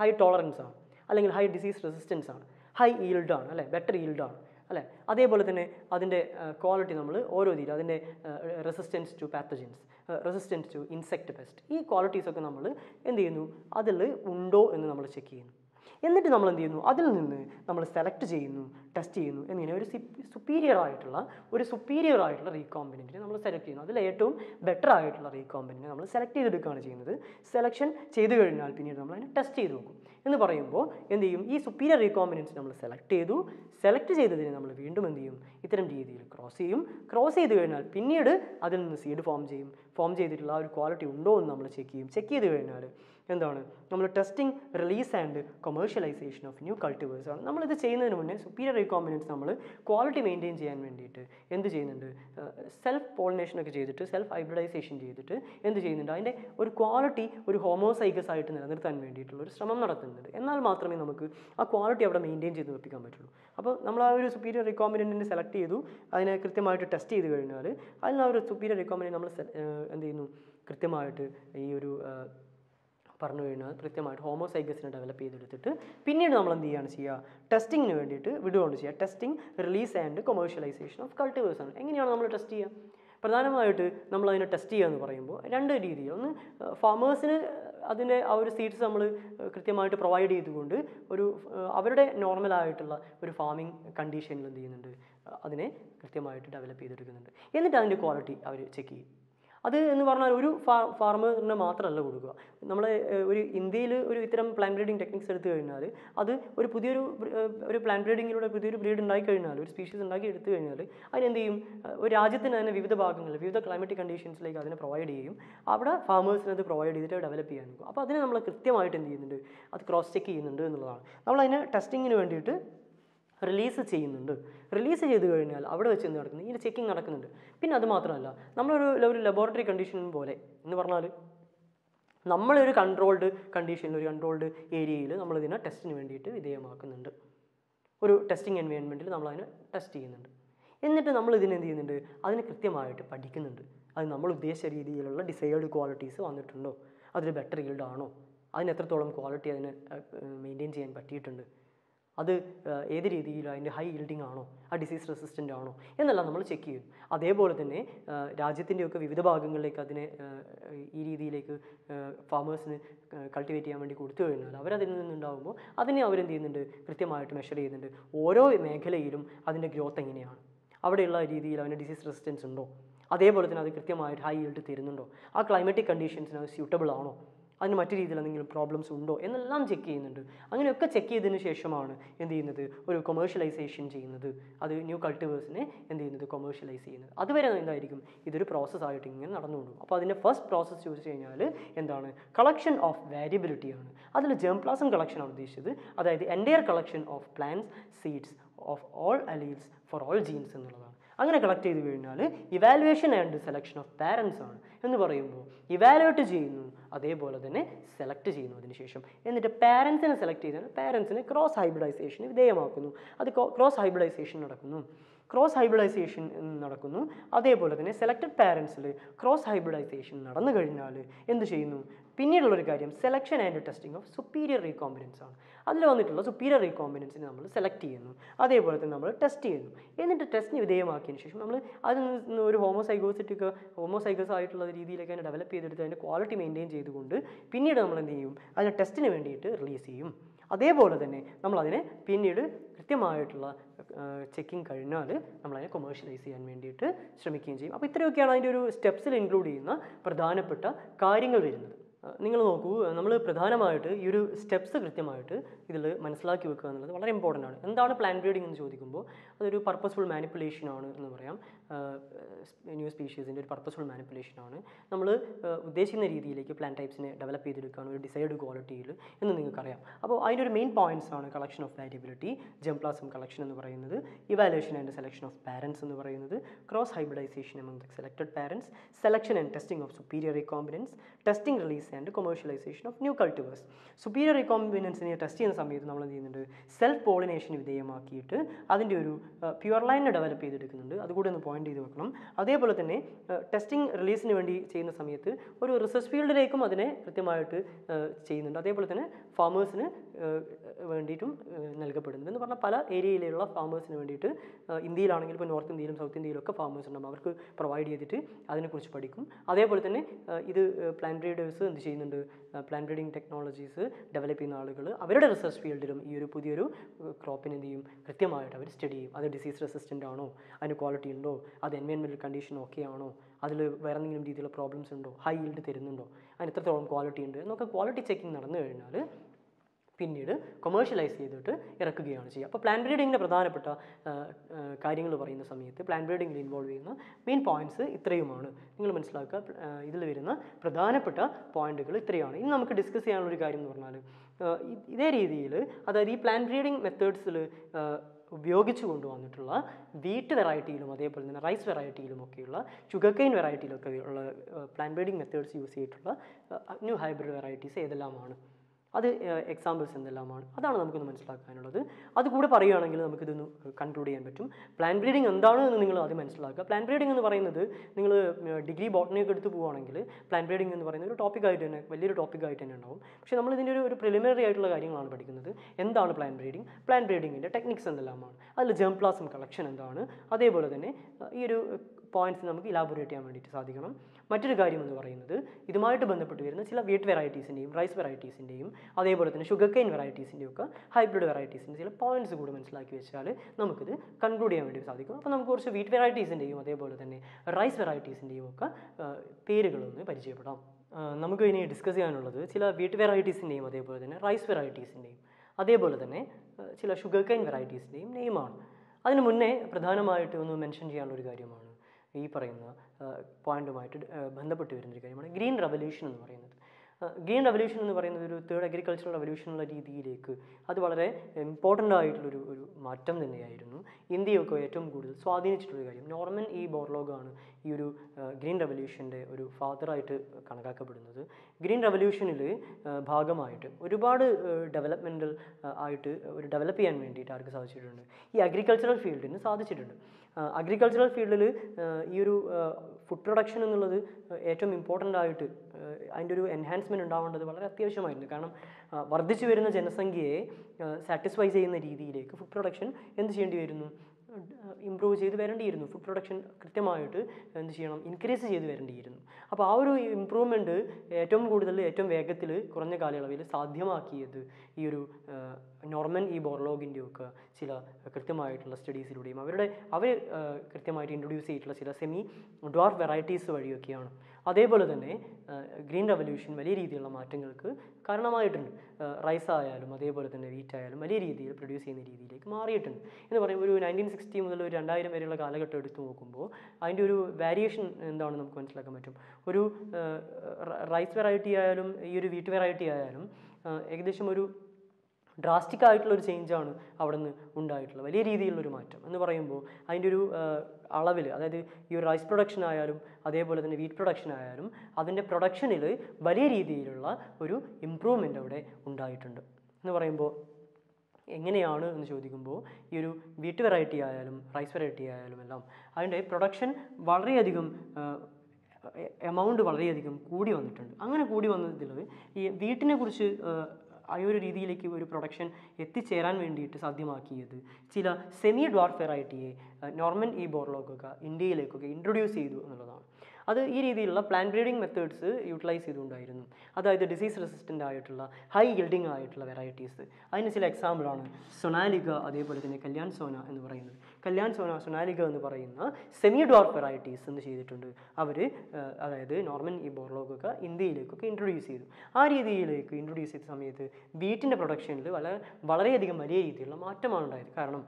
ഹൈ ടോളറൻസ് ആണ് അല്ലെങ്കിൽ ഹൈ ഡിസീസ് റെസിസ്റ്റൻസ് ആണ് ഹൈ ഈൽഡ് ആണ് അല്ലേ ബെറ്റർ ഈൽഡ് ആണ് അല്ലേ അതേപോലെ തന്നെ അതിൻ്റെ ക്വാളിറ്റി നമ്മൾ ഓരോ രീതിയിൽ അതിൻ്റെ resistance to pathogens resistance to insect pest ഈ ക്വാളിറ്റീസൊക്കെ നമ്മൾ എന്ത് ചെയ്യുന്നു അതിൽ ഉണ്ടോ എന്ന് നമ്മൾ ചെക്ക് ചെയ്യുന്നു എന്നിട്ട് നമ്മൾ എന്ത് ചെയ്യുന്നു അതിൽ നിന്ന് നമ്മൾ സെലക്ട് ചെയ്യുന്നു ടെസ്റ്റ് ചെയ്യുന്നു എന്നിങ്ങനെ ഒരു സുപ്പീരിയർ ആയിട്ടുള്ള ഒരു സുപ്പീരിയർ ആയിട്ടുള്ള റീകോംബിനൻറ്റിനെ നമ്മൾ സെലക്ട് ചെയ്യുന്നു അതിൽ ഏറ്റവും ബെറ്റർ ആയിട്ടുള്ള റീകോംബിനൻറ്റിനെ നമ്മൾ സെലക്ട് ചെയ്തെടുക്കുകയാണ് ചെയ്യുന്നത് സെലക്ഷൻ ചെയ്ത് കഴിഞ്ഞാൽ പിന്നീട് നമ്മൾ അതിനെ ടെസ്റ്റ് ചെയ്ത് നോക്കും എന്ന് പറയുമ്പോൾ എന്ത് ചെയ്യും ഈ സുപ്പീരിയർ റീകോംബിനൻസ് നമ്മൾ സെലക്ട് ചെയ്തു സെലക്ട് ചെയ്തതിനെ നമ്മൾ വീണ്ടും എന്ത് ചെയ്യും ഇത്തരം രീതിയിൽ ക്രോസ് ചെയ്യും ക്രോസ് ചെയ്ത് കഴിഞ്ഞാൽ പിന്നീട് അതിൽ നിന്ന് സീഡ് ഫോം ചെയ്യും ഫോം ചെയ്തിട്ടുള്ള ആ ഒരു ക്വാളിറ്റി ഉണ്ടോ എന്ന് നമ്മൾ ചെക്ക് ചെയ്യും ചെക്ക് ചെയ്ത് കഴിഞ്ഞാൽ എന്താണ് നമ്മൾ testing release and commercialization of new cultivars ആണ് നമ്മളിത് ചെയ്യുന്നതിന് മുന്നേ സുപ്പീരിയർ റീകോംബിനൻസ് നമ്മൾ ക്വാളിറ്റി മെയിൻറ്റെയിൻ ചെയ്യാൻ വേണ്ടിയിട്ട് എന്ത് ചെയ്യുന്നുണ്ട് സെൽഫ് പോളിനേഷനൊക്കെ ചെയ്തിട്ട് സെൽഫ് ഹൈബ്രിഡൈസേഷൻ ചെയ്തിട്ട് എന്ത് ചെയ്യുന്നുണ്ട് അതിൻ്റെ ഒരു ക്വാളിറ്റി ഒരു ഹോമോസൈഗസ് ആയിട്ട് നിലനിർത്താൻ വേണ്ടിയിട്ടുള്ള ഒരു ശ്രമം നടത്തുന്നുണ്ട് എന്നാൽ മാത്രമേ നമുക്ക് ആ ക്വാളിറ്റി അവിടെ മെയിൻറ്റെയിൻ ചെയ്ത് വെപ്പിക്കാൻ പറ്റുള്ളൂ അപ്പോൾ നമ്മൾ ആ ഒരു സുപ്പീരിയർ റീകോംബിനൻറ്റിനെ സെലക്ട് ചെയ്തു അതിനെ കൃത്യമായിട്ട് ടെസ്റ്റ് ചെയ്ത് കഴിഞ്ഞാൽ അതിന് ആ ഒരു സുപ്പീരിയർ റീകോംബിനൻറ്റ് നമ്മൾ എന്ത് ചെയ്യുന്നു കൃത്യമായിട്ട് ഈ ഒരു പറഞ്ഞു കഴിഞ്ഞാൽ കൃത്യമായിട്ട് ഹോമോസൈഗസിനെ ഡെവലപ്പ് ചെയ്തെടുത്തിട്ട് പിന്നീട് നമ്മൾ എന്ത് ചെയ്യുകയാണ് ചെയ്യുക ടെസ്റ്റിങ്ങിന് വേണ്ടിയിട്ട് വിടുകയാണ് ചെയ്യുക testing release and commercialization of cultivars ആണ് എങ്ങനെയാണ് നമ്മൾ ടെസ്റ്റ് ചെയ്യുക പ്രധാനമായിട്ട് നമ്മളതിനെ ടെസ്റ്റ് ചെയ്യുക എന്ന് പറയുമ്പോൾ രണ്ട് രീതിയിൽ ഒന്ന് ഫാമേഴ്സിന് അതിൻ്റെ ആ ഒരു സീഡ്സ് നമ്മൾ കൃത്യമായിട്ട് പ്രൊവൈഡ് ചെയ്തുകൊണ്ട് ഒരു അവരുടെ നോർമലായിട്ടുള്ള ഒരു ഫാമിംഗ് കണ്ടീഷനിൽ എന്ത് ചെയ്യുന്നുണ്ട് അതിനെ കൃത്യമായിട്ട് ഡെവലപ്പ് ചെയ്തെടുക്കുന്നുണ്ട് എന്നിട്ട് അതിൻ്റെ ക്വാളിറ്റി അവർ ചെക്ക് ചെയ്യും അത് എന്ന് പറഞ്ഞാൽ ഒരു ഫാർ ഫാർമറിന് മാത്രമല്ല കൊടുക്കുക നമ്മൾ ഒരു ഇന്ത്യയിൽ ഒരു ഇത്തരം പ്ലാന്റ് ബ്രീഡിംഗ് ടെക്നിക്സ് എടുത്തു കഴിഞ്ഞാൽ അത് ഒരു പുതിയൊരു ഒരു പ്ലാന്റ് ബ്രീഡിങ്ങിലൂടെ പുതിയൊരു ബ്രീഡ് ഉണ്ടാക്കി കഴിഞ്ഞാൽ ഒരു സ്പീഷീസ് ഉണ്ടാക്കി എടുത്തു കഴിഞ്ഞാൽ അതിനെന്ത് ചെയ്യും ഒരു രാജ്യത്തിന് തന്നെ വിവിധ ഭാഗങ്ങളിൽ വിവിധ ക്ലൈമറ്റിക് കണ്ടീഷൻസിലേക്ക് അതിനെ പ്രൊവൈഡ് ചെയ്യും അവിടെ ഫാമേഴ്സിന് അത് പ്രൊവൈഡ് ചെയ്തിട്ട് ഡെവലപ്പ് ചെയ്യാൻ നോക്കും അപ്പോൾ അതിനെ നമ്മൾ കൃത്യമായിട്ട് എന്ത് ചെയ്യുന്നുണ്ട് അത് ക്രോസ് ചെക്ക് ചെയ്യുന്നുണ്ട് എന്നുള്ളതാണ് നമ്മളതിനെ ടെസ്റ്റിങ്ങിന് വേണ്ടിയിട്ട് റിലീസ് ചെയ്യുന്നുണ്ട് റിലീസ് ചെയ്ത് കഴിഞ്ഞാൽ അവിടെ വെച്ച് എന്ത് നടക്കുന്നത് ഇതിൻ്റെ ചെക്കിങ് നടക്കുന്നുണ്ട് പിന്നെ അത് മാത്രമല്ല നമ്മളൊരു ഒരു ലബോറട്ടറി കണ്ടീഷൻ പോലെ എന്ന് പറഞ്ഞാൽ നമ്മളൊരു കൺട്രോൾഡ് കണ്ടീഷനിൽ ഒരു കൺട്രോൾഡ് ഏരിയയിൽ നമ്മളിതിനെ ടെസ്റ്റിന് വേണ്ടിയിട്ട് വിധേയമാക്കുന്നുണ്ട് ഒരു ടെസ്റ്റിംഗ് എൻവയോൺമെൻറ്റിൽ നമ്മളതിനെ ടെസ്റ്റ് ചെയ്യുന്നുണ്ട് എന്നിട്ട് നമ്മൾ ഇതിനെന്ത് ചെയ്യുന്നുണ്ട് അതിനെ കൃത്യമായിട്ട് പഠിക്കുന്നുണ്ട് അത് നമ്മൾ ഉദ്ദേശിച്ച രീതിയിലുള്ള ഡിസൈർഡ് ക്വാളിറ്റീസ് വന്നിട്ടുണ്ടോ അതിൽ ബെറ്റർ ഈൽഡ് ആണോ അതിന് എത്രത്തോളം ക്വാളിറ്റി അതിന് മെയിൻറ്റെയിൻ ചെയ്യാൻ പറ്റിയിട്ടുണ്ട് അത് ഏത് രീതിയിലും അതിൻ്റെ ഹൈ ഈൽഡിംഗ് ആണോ ആ ഡിസീസ് റെസിസ്റ്റൻ്റ് ആണോ എന്നെല്ലാം നമ്മൾ ചെക്ക് ചെയ്യും അതേപോലെ തന്നെ രാജ്യത്തിൻ്റെയൊക്കെ വിവിധ ഭാഗങ്ങളിലേക്ക് അതിനെ ഈ രീതിയിലേക്ക് ഫാമേഴ്സിന് കൾട്ടിവേറ്റ് ചെയ്യാൻ വേണ്ടി കൊടുത്തു കഴിഞ്ഞാൽ അവരതിൽ നിന്നുണ്ടാകുമ്പോൾ അതിനെ അവരെന്ത് ചെയ്യുന്നുണ്ട് കൃത്യമായിട്ട് മെഷർ ചെയ്യുന്നുണ്ട് ഓരോ മേഖലയിലും അതിൻ്റെ ഗ്രോത്ത് എങ്ങനെയാണ് അവിടെയുള്ള രീതിയിൽ അതിൻ്റെ ഡിസീസ് റെസിസ്റ്റൻസ് ഉണ്ടോ അതേപോലെ തന്നെ അത് കൃത്യമായിട്ട് ഹൈ ഈൽഡ് തരുന്നുണ്ടോ ആ ക്ലൈമറ്റിക് കണ്ടീഷൻസിന് അത് സ്യൂട്ടബിൾ ആണോ അതിന് മറ്റു രീതിയിൽ എന്തെങ്കിലും പ്രോബ്ലംസ് ഉണ്ടോ എന്നെല്ലാം ചെക്ക് ചെയ്യുന്നുണ്ട്. അങ്ങനെയൊക്കെ ചെക്ക് ചെയ്തതിന് ശേഷമാണ് എന്ത് ചെയ്യുന്നത്, ഒരു കൊമേഴ്ഷ്യലൈസേഷൻ ചെയ്യുന്നത്, അത് ന്യൂ കൾട്ടിവേഴ്സിനെ എന്ത് ചെയ്യുന്നത്, കൊമേഴ്ഷ്യലൈസ് ചെയ്യുന്നത്. അതുവരെ എന്തായിരിക്കും, ഇതൊരു പ്രോസസ്സായിട്ട് ഇങ്ങനെ നടന്നുകൊണ്ടു. അപ്പോൾ അതിൻ്റെ ഫസ്റ്റ് പ്രോസസ്സ് ചോദിച്ചു കഴിഞ്ഞാൽ എന്താണ്, കളക്ഷൻ ഓഫ് വാരിയബിലിറ്റിയാണ്. അതിൽ ജേം പ്ലാസം കളക്ഷനാണ് ഉദ്ദേശിച്ചത്, അതായത് entire collection of plants seeds of all alleles for all genes എന്നുള്ളതാണ്. അങ്ങനെ കളക്ട് ചെയ്ത് കഴിഞ്ഞാൽ evaluation and selection of parents ആണ്. എന്ന് പറയുമ്പോൾ ഇവാലുവേറ്റ് ചെയ്യുന്നു, അതേപോലെ തന്നെ സെലക്ട് ചെയ്യുന്നു അതിന് ശേഷം. എന്നിട്ട് പാരൻസിനെ സെലക്ട് ചെയ്താൽ പാരൻസിനെ ക്രോസ് ഹൈബ്രിഡൈസേഷന് വിധേയമാക്കുന്നു. അത് ക്രോസ് ഹൈബ്രിഡൈസേഷൻ നടക്കുന്നു ക്രോസ് ഹൈബ്രിഡൈസേഷൻ നടക്കുന്നു അതേപോലെ തന്നെ സെലക്റ്റഡ് പാരൻസിൽ ക്രോസ് ഹൈബ്രിഡൈസേഷൻ നടന്നു കഴിഞ്ഞാൽ എന്ത് ചെയ്യുന്നു, പിന്നീടുള്ളൊരു കാര്യം selection and testing of superior recombinants ആണ്. അതിൽ വന്നിട്ടുള്ള സുപ്പീരിയർ റീകോമ്പിനൻസിനെ നമ്മൾ സെലക്ട് ചെയ്യുന്നു, അതേപോലെ തന്നെ നമ്മൾ ടെസ്റ്റ് ചെയ്യുന്നു. എന്നിട്ട് ടെസ്റ്റിന് വിധേയമാക്കിയതിന് ശേഷം നമ്മൾ അതിൽ നിന്ന് ഒരു ഹോമോസൈഗോസിറ്റിക്ക് ഹോമോസൈഗസ് ആയിട്ടുള്ള രീതിയിലൊക്കെ അതിനെ ഡെവലപ്പ് ചെയ്തെടുത്ത് അതിൻ്റെ ക്വാളിറ്റി മെയിൻറ്റെയിൻ ചെയ്തുകൊണ്ട് പിന്നീട് നമ്മൾ എന്ത് ചെയ്യും, അതിനെ ടെസ്റ്റിന് വേണ്ടിയിട്ട് റിലീസ് ചെയ്യും. അതേപോലെ തന്നെ നമ്മളതിനെ പിന്നീട് കൃത്യമായിട്ടുള്ള ചെക്കിങ് കഴിഞ്ഞാൽ നമ്മളതിനെ കൊമേഴ്ഷ്യലൈസ് ചെയ്യാൻ വേണ്ടിയിട്ട് ശ്രമിക്കുകയും ചെയ്യും. അപ്പോൾ ഇത്രയൊക്കെയാണ് അതിൻ്റെ ഒരു സ്റ്റെപ്സിൽ ഇൻക്ലൂഡ് ചെയ്യുന്ന പ്രധാനപ്പെട്ട കാര്യങ്ങൾ വരുന്നത്. നിങ്ങൾ നോക്കൂ, നമ്മൾ പ്രധാനമായിട്ട് ഈ ഒരു സ്റ്റെപ്സ് കൃത്യമായിട്ട് ഇതിൽ മനസ്സിലാക്കി വെക്കുക എന്നുള്ളത് വളരെ ഇമ്പോർട്ടൻ്റ് ആണ്. എന്താണ് പ്ലാന്റ് ബ്രീഡിംഗ് എന്ന് ചോദിക്കുമ്പോൾ അതൊരു പർപ്പസ്ഫുൾ മാനിപ്പുലേഷനാണ് എന്ന് പറയാം. ന്യൂ സ്പീഷീസിൻ്റെ ഒരു പർപ്പസ്ഫുൾ മാനിപ്പുലേഷനാണ്. നമ്മൾ ഉദ്ദേശിക്കുന്ന രീതിയിലേക്ക് പ്ലാന്റ് ടൈപ്സിനെ ഡെവലപ്പ് ചെയ്തെടുക്കുകയാണ് ഒരു ഡിസൈഡ് ക്വാളിറ്റിയിൽ എന്ന് നിങ്ങൾക്കറിയാം. അപ്പോൾ അതിൻ്റെ ഒരു മെയിൻ പോയിൻറ്റ്സ് ആണ് collection of variability, germplasm collection എന്ന് പറയുന്നത്, evaluation and selection of parents എന്ന് പറയുന്നത്, cross hybridization among the selected parents, selection and testing of superior recombinants, testing release and commercialization of new cultivars. Superior recombinants നെ test ചെയ്യുന്ന സമയത്ത് നമ്മൾ എന്ത് ചെയ്യുന്നുണ്ട്, സെൽഫ് പോളിനേഷന് വിധേയമാക്കിയിട്ട് അതിൻ്റെ ഒരു പ്യുവർ ലൈനെ ഡെവലപ്പ് ചെയ്തെടുക്കുന്നുണ്ട്. അതുകൂടി ഒന്ന് പോയിന്റ് ചെയ്ത് വെക്കണം. അതേപോലെ തന്നെ ടെസ്റ്റിംഗ് റിലീസിന് വേണ്ടി ചെയ്യുന്ന സമയത്ത് ഒരു റിസർച്ച് ഫീൽഡിലേക്കും അതിനെ കൃത്യമായിട്ട് ചെയ്യുന്നുണ്ട്. അതേപോലെ തന്നെ ഫാമേഴ്സിന് വേണ്ടിയിട്ടും നൽകപ്പെടുന്നുണ്ട് എന്ന് പറഞ്ഞാൽ പല ഏരിയയിലുള്ള ഫാമേഴ്സിന് വേണ്ടിയിട്ട് ഇന്ത്യയിലാണെങ്കിൽ ഇപ്പോൾ നോർത്ത് ഇന്ത്യയിലും സൗത്ത് ഇന്ത്യയിലൊക്കെ ഫാമേഴ്സ് ഉണ്ടാകും, അവർക്ക് പ്രൊവൈഡ് ചെയ്തിട്ട് അതിനെക്കുറിച്ച് പഠിക്കും. അതേപോലെ തന്നെ ഇത് പ്ലാന്റ് ബ്രീഡേഴ്സ് എന്ത് ചെയ്യുന്നുണ്ട്, പ്ലാന്റ് ബ്രീഡിംഗ് ടെക്നോളജീസ് ഡെവലപ്പ് ചെയ്യുന്ന ആളുകൾ അവരുടെ റിസർച്ച് ഫീൽഡിലും ഈ ഒരു പുതിയൊരു ക്രോപ്പിന് എന്ത് ചെയ്യും, കൃത്യമായിട്ട് അവർ സ്റ്റഡി ചെയ്യും. അത് ഡിസീസ് റെസിസ്റ്റൻ്റ് ആണോ, അതിന് ക്വാളിറ്റി ഉണ്ടോ, അത് എൻവയൺമെൻറ്റൽ കണ്ടീഷൻ ഓക്കെ ആണോ, അതിൽ വേറെ എന്തെങ്കിലും രീതിയിലുള്ള പ്രോബ്ലംസ് ഉണ്ടോ, ഹൈ ഈൽഡ് തരുന്നുണ്ടോ, അതിന് എത്രത്തോളം ക്വാളിറ്റി ഉണ്ട് എന്നൊക്കെ ക്വാളിറ്റി ചെക്കിങ് നടന്നു കഴിഞ്ഞാൽ പിന്നീട് കൊമേഴ്ഷ്യലൈസ് ചെയ്തിട്ട് ഇറക്കുകയാണ് ചെയ്യുക. അപ്പോൾ പ്ലാന്റ് ബ്രീഡിങ്ങിൻ്റെ പ്രധാനപ്പെട്ട കാര്യങ്ങൾ പറയുന്ന സമയത്ത് പ്ലാന്റ് ബ്രീഡിങ്ങിൽ ഇൻവോൾവ് ചെയ്യുന്ന മെയിൻ പോയിൻറ്റ്സ് ഇത്രയുമാണ് നിങ്ങൾ മനസ്സിലാക്കുക. ഇതിൽ വരുന്ന പ്രധാനപ്പെട്ട പോയിന്റുകൾ ഇത്രയാണ്. ഇനി നമുക്ക് ഡിസ്കസ് ചെയ്യാനുള്ളൊരു കാര്യം എന്ന് പറഞ്ഞാൽ ഇതേ രീതിയിൽ, അതായത് ഈ പ്ലാന്റ് ബ്രീഡിംഗ് മെത്തേഡ്സിൽ ഉപയോഗിച്ചു കൊണ്ടുവന്നിട്ടുള്ള വീറ്റ് വെറൈറ്റിയിലും അതേപോലെ തന്നെ റൈസ് വെറൈറ്റിയിലുമൊക്കെയുള്ള ചുഗർക്കെയിൻ വെറൈറ്റിയിലൊക്കെ ഉള്ള പ്ലാന്റ് ബ്രീഡിംഗ് മെത്തേഡ്സ് യൂസ് ചെയ്തിട്ടുള്ള ന്യൂ ഹൈബ്രിഡ് വെറൈറ്റീസ് ഏതെല്ലാമാണ്, അത് എക്സാമ്പിൾസ് എന്തെല്ലാമാണ്, അതാണ് നമുക്കൊന്ന് മനസ്സിലാക്കാനുള്ളത്. അതുകൂടെ പറയുകയാണെങ്കിൽ നമുക്കിതൊന്ന് കൺക്ലൂഡ് ചെയ്യാൻ പറ്റും. പ്ലാന്റ് ബ്രീഡിംഗ് എന്താണ് എന്ന് നിങ്ങൾ ആദ്യം മനസ്സിലാക്കുക. പ്ലാന്റ് ബ്രീഡിംഗ് എന്ന് പറയുന്നത് നിങ്ങൾ ഡിഗ്രി ബോട്ടണിയൊക്കെ എടുത്ത് പോവുകയാണെങ്കിൽ പ്ലാന്റ് ബ്രീഡിംഗ് എന്ന് പറയുന്നത് ഒരു ടോപ്പിക്കായിട്ട് തന്നെ വലിയൊരു ടോപ്പിക്കായിട്ട് തന്നെ ഉണ്ടാവും. പക്ഷേ നമ്മളിതിൻ്റെ ഒരു ഒരു പ്രിലിമിനറി ആയിട്ടുള്ള കാര്യങ്ങളാണ് പഠിക്കുന്നത്. എന്താണ് പ്ലാന്റ് ബ്രീഡിംഗ്, പ്ലാന്റ് ബ്രീഡിങ്ങിൻ്റെ ടെക്നിക്സ് എന്തെല്ലാമാണ്, അതിൽ ജേം പ്ലാസം കളക്ഷൻ എന്താണ്, അതേപോലെ തന്നെ ഈ ഒരു പോയിൻറ്റ്സ് നമുക്ക് ഇലാബൊറേറ്റ് ചെയ്യാൻ വേണ്ടിയിട്ട് സാധിക്കണം. മറ്റൊരു കാര്യം എന്ന് പറയുന്നത് ഇതുമായിട്ട് ബന്ധപ്പെട്ട് വരുന്ന ചില വീറ്റ് വെറൈറ്റീസിൻ്റെയും റൈസ് വെറൈറ്റീസിൻ്റെയും അതേപോലെ തന്നെ ഷുഗർക്കെയിൻ വെറൈറ്റീസിൻ്റെയും ഒക്കെ ഹൈബ്രിഡ് വെറൈറ്റീസിൻ്റെ ചില പോയിൻറ്റ്സ് കൂടെ മനസ്സിലാക്കി വെച്ചാൽ നമുക്കിത് കൺക്ലൂഡ് ചെയ്യാൻ വേണ്ടി സാധിക്കും. അപ്പോൾ നമുക്ക് കുറച്ച് വീറ്റ് വെറൈറ്റീസിൻ്റെയും അതേപോലെ തന്നെ റൈസ് വെറൈറ്റീസിൻ്റെയും ഒക്കെ പേരുകളൊന്ന് പരിചയപ്പെടാം. നമുക്ക് ഇനി ഡിസ്കസ് ചെയ്യാനുള്ളത് ചില വീറ്റ് വെറൈറ്റീസിൻ്റെയും അതേപോലെ തന്നെ റൈസ് വെറൈറ്റീസിൻ്റെയും അതേപോലെ തന്നെ ചില ഷുഗർക്കെയിൻ വെറൈറ്റീസിൻ്റെയും നെയിമാണ്. അതിന് മുന്നേ പ്രധാനമായിട്ട് ഒന്ന് മെൻഷൻ ചെയ്യാനുള്ളൊരു കാര്യമാണ് ഈ പറയുന്ന പോയിൻറ്റുമായിട്ട് ബന്ധപ്പെട്ട് വരുന്നൊരു കാര്യമാണ് ഗ്രീൻ റെവല്യൂഷൻ എന്ന് പറയുന്നത്. ഗ്രീൻ റെവല്യൂഷൻ എന്ന് പറയുന്നത് ഒരു തേർഡ് അഗ്രികൾച്ചറൽ റെവല്യൂഷനുള്ള രീതിയിലേക്ക് അത് വളരെ ഇമ്പോർട്ടൻ്റ് ആയിട്ടുള്ളൊരു ഒരു മാറ്റം തന്നെയായിരുന്നു. ഇന്ത്യയൊക്കെ ഏറ്റവും കൂടുതൽ സ്വാധീനിച്ചിട്ടുള്ളൊരു കാര്യം നോർമൻ ഇ ബോർലോഗ് ആണ് ഈ ഒരു ഗ്രീൻ റെവല്യൂഷൻ്റെ ഒരു ഫാദറായിട്ട് കണക്കാക്കപ്പെടുന്നത്. ഗ്രീൻ റെവല്യൂഷനിൽ ഭാഗമായിട്ട് ഒരുപാട് ഡെവലപ്മെൻ്റൽ ആയിട്ട് ഒരു ഡെവലപ്പ് ചെയ്യാൻ വേണ്ടിയിട്ട് ആർക്ക് സാധിച്ചിട്ടുണ്ട്, ഈ അഗ്രികൾച്ചറൽ ഫീൽഡിന് സാധിച്ചിട്ടുണ്ട്. അഗ്രികൾച്ചറൽ ഫീൽഡിൽ ഈ ഒരു ഫുഡ് പ്രൊഡക്ഷൻ എന്നുള്ളത് ഏറ്റവും ഇമ്പോർട്ടൻ്റ് ആയിട്ട് അതിൻ്റെ ഒരു എൻഹാൻസ്മെൻറ്റ് ഉണ്ടാവേണ്ടത് വളരെ അത്യാവശ്യമായിരുന്നു. കാരണം വർദ്ധിച്ചു വരുന്ന ജനസംഖ്യയെ സാറ്റിസ്ഫൈ ചെയ്യുന്ന രീതിയിലേക്ക് ഫുഡ് പ്രൊഡക്ഷൻ എന്ത് ചെയ്യേണ്ടി വരുന്നു, ഇമ്പ്രൂവ് ചെയ്ത് വരേണ്ടിയിരുന്നു. ഫുഡ് പ്രൊഡക്ഷൻ കൃത്യമായിട്ട് എന്ത് ചെയ്യണം, ഇൻക്രീസ് ചെയ്ത് വരേണ്ടിയിരുന്നു. അപ്പോൾ ആ ഒരു ഇമ്പ്രൂവ്മെൻറ്റ് ഏറ്റവും കൂടുതൽ ഏറ്റവും വേഗത്തിൽ കുറഞ്ഞ കാലയളവിൽ സാധ്യമാക്കിയത് ഈ ഒരു നോർമൻ ഇ ബോർലോഗിൻ്റെയൊക്കെ ചില കൃത്യമായിട്ടുള്ള സ്റ്റഡീസിലൂടെയും അവരുടെ അവർ കൃത്യമായിട്ട് ഇൻട്രൊഡ്യൂസ് ചെയ്തിട്ടുള്ള ചില സെമി ഡ്വാർഫ് വെറൈറ്റീസ് വഴിയൊക്കെയാണ്. അതേപോലെ തന്നെ ഗ്രീൻ റെവല്യൂഷൻ വലിയ രീതിയിലുള്ള മാറ്റങ്ങൾക്ക് കാരണമായിട്ടുണ്ട്. റൈസ് ആയാലും അതേപോലെ തന്നെ വീറ്റ് ആയാലും വലിയ രീതിയിൽ പ്രൊഡ്യൂസ് ചെയ്യുന്ന രീതിയിലേക്ക് മാറിയിട്ടുണ്ട് എന്ന് പറയും. ഒരു നയൻറ്റീൻ സിക്സ്റ്റി മുതൽ ഒരു രണ്ടായിരം വരെയുള്ള കാലഘട്ടം എടുത്തു നോക്കുമ്പോൾ അതിൻ്റെ ഒരു വേരിയേഷൻ എന്താണെന്ന് നമുക്ക് മനസ്സിലാക്കാൻ പറ്റും. ഒരു റൈസ് വെറൈറ്റി ആയാലും ഈ ഒരു വീറ്റ് വെറൈറ്റി ആയാലും ഏകദേശം ഒരു ഡ്രാസ്റ്റിക് ആയിട്ടുള്ളൊരു ചേഞ്ചാണ് അവിടെ നിന്ന് ഉണ്ടായിട്ടുള്ളത്. വലിയ രീതിയിലുള്ളൊരു മാറ്റം എന്ന് പറയുമ്പോൾ അതിൻ്റെ ഒരു അളവിൽ, അതായത് ഈ ഒരു റൈസ് പ്രൊഡക്ഷൻ ആയാലും അതേപോലെ തന്നെ വീറ്റ് പ്രൊഡക്ഷൻ ആയാലും അതിൻ്റെ പ്രൊഡക്ഷനിൽ വലിയ രീതിയിലുള്ള ഒരു ഇമ്പ്രൂവ്മെൻ്റ് അവിടെ ഉണ്ടായിട്ടുണ്ട് എന്ന് പറയുമ്പോൾ എങ്ങനെയാണ് എന്ന് ചോദിക്കുമ്പോൾ ഈ ഒരു വീറ്റ് വെറൈറ്റി ആയാലും റൈസ് വെറൈറ്റി ആയാലും എല്ലാം അതിൻ്റെ പ്രൊഡക്ഷൻ വളരെയധികം എമൗണ്ട് വളരെയധികം കൂടി വന്നിട്ടുണ്ട്. അങ്ങനെ കൂടി വന്നതിൽ ഈ വീട്ടിനെ കുറിച്ച് ആ ഒരു രീതിയിലേക്ക് ഒരു പ്രൊഡക്ഷൻ എത്തിച്ചേരാൻ വേണ്ടിയിട്ട് സാധ്യമാക്കിയത് ചില സെമി ഡ്വാർഫ് വെറൈറ്റിയെ നോർമൻ ഇ ബോർലോഗൊക്കെ ഇന്ത്യയിലേക്കൊക്കെ ഇൻട്രൊഡ്യൂസ് ചെയ്തു എന്നുള്ളതാണ്. അത് ഈ രീതിയിലുള്ള പ്ലാന്റ് ബ്രീഡിംഗ് മെത്തേഡ്സ് യൂട്ടിലൈസ് ചെയ്തുകൊണ്ടായിരുന്നു. അതായത് ഡിസീസ് റെസിസ്റ്റൻ്റ് ആയിട്ടുള്ള ഹൈ യീൽഡിംഗ് ആയിട്ടുള്ള വെറൈറ്റീസ്. അതിന് ചില എക്സാമ്പിളാണ് സൊനാലിക, അതേപോലെ തന്നെ കല്യാൺ സോന എന്ന് പറയുന്നത്. കല്യാൺ സോന, സൊനാലിക എന്ന് പറയുന്ന സെമി ഡ്വാർഫ് വെറൈറ്റീസ് എന്ന് ചെയ്തിട്ടുണ്ട് അവർ. അതായത് നോർമൻ ഇ ബോർലോഗൊക്കെ ഇന്ത്യയിലേക്കൊക്കെ ഇൻട്രൊഡ്യൂസ് ചെയ്തു. ആ രീതിയിലേക്ക് ഇൻട്രൊഡ്യൂസ് ചെയ്ത സമയത്ത് വീറ്റിൻ്റെ പ്രൊഡക്ഷനിൽ വളരെ വളരെയധികം വലിയ രീതിയിലുള്ള മാറ്റമാണ് ഉണ്ടായത്. കാരണം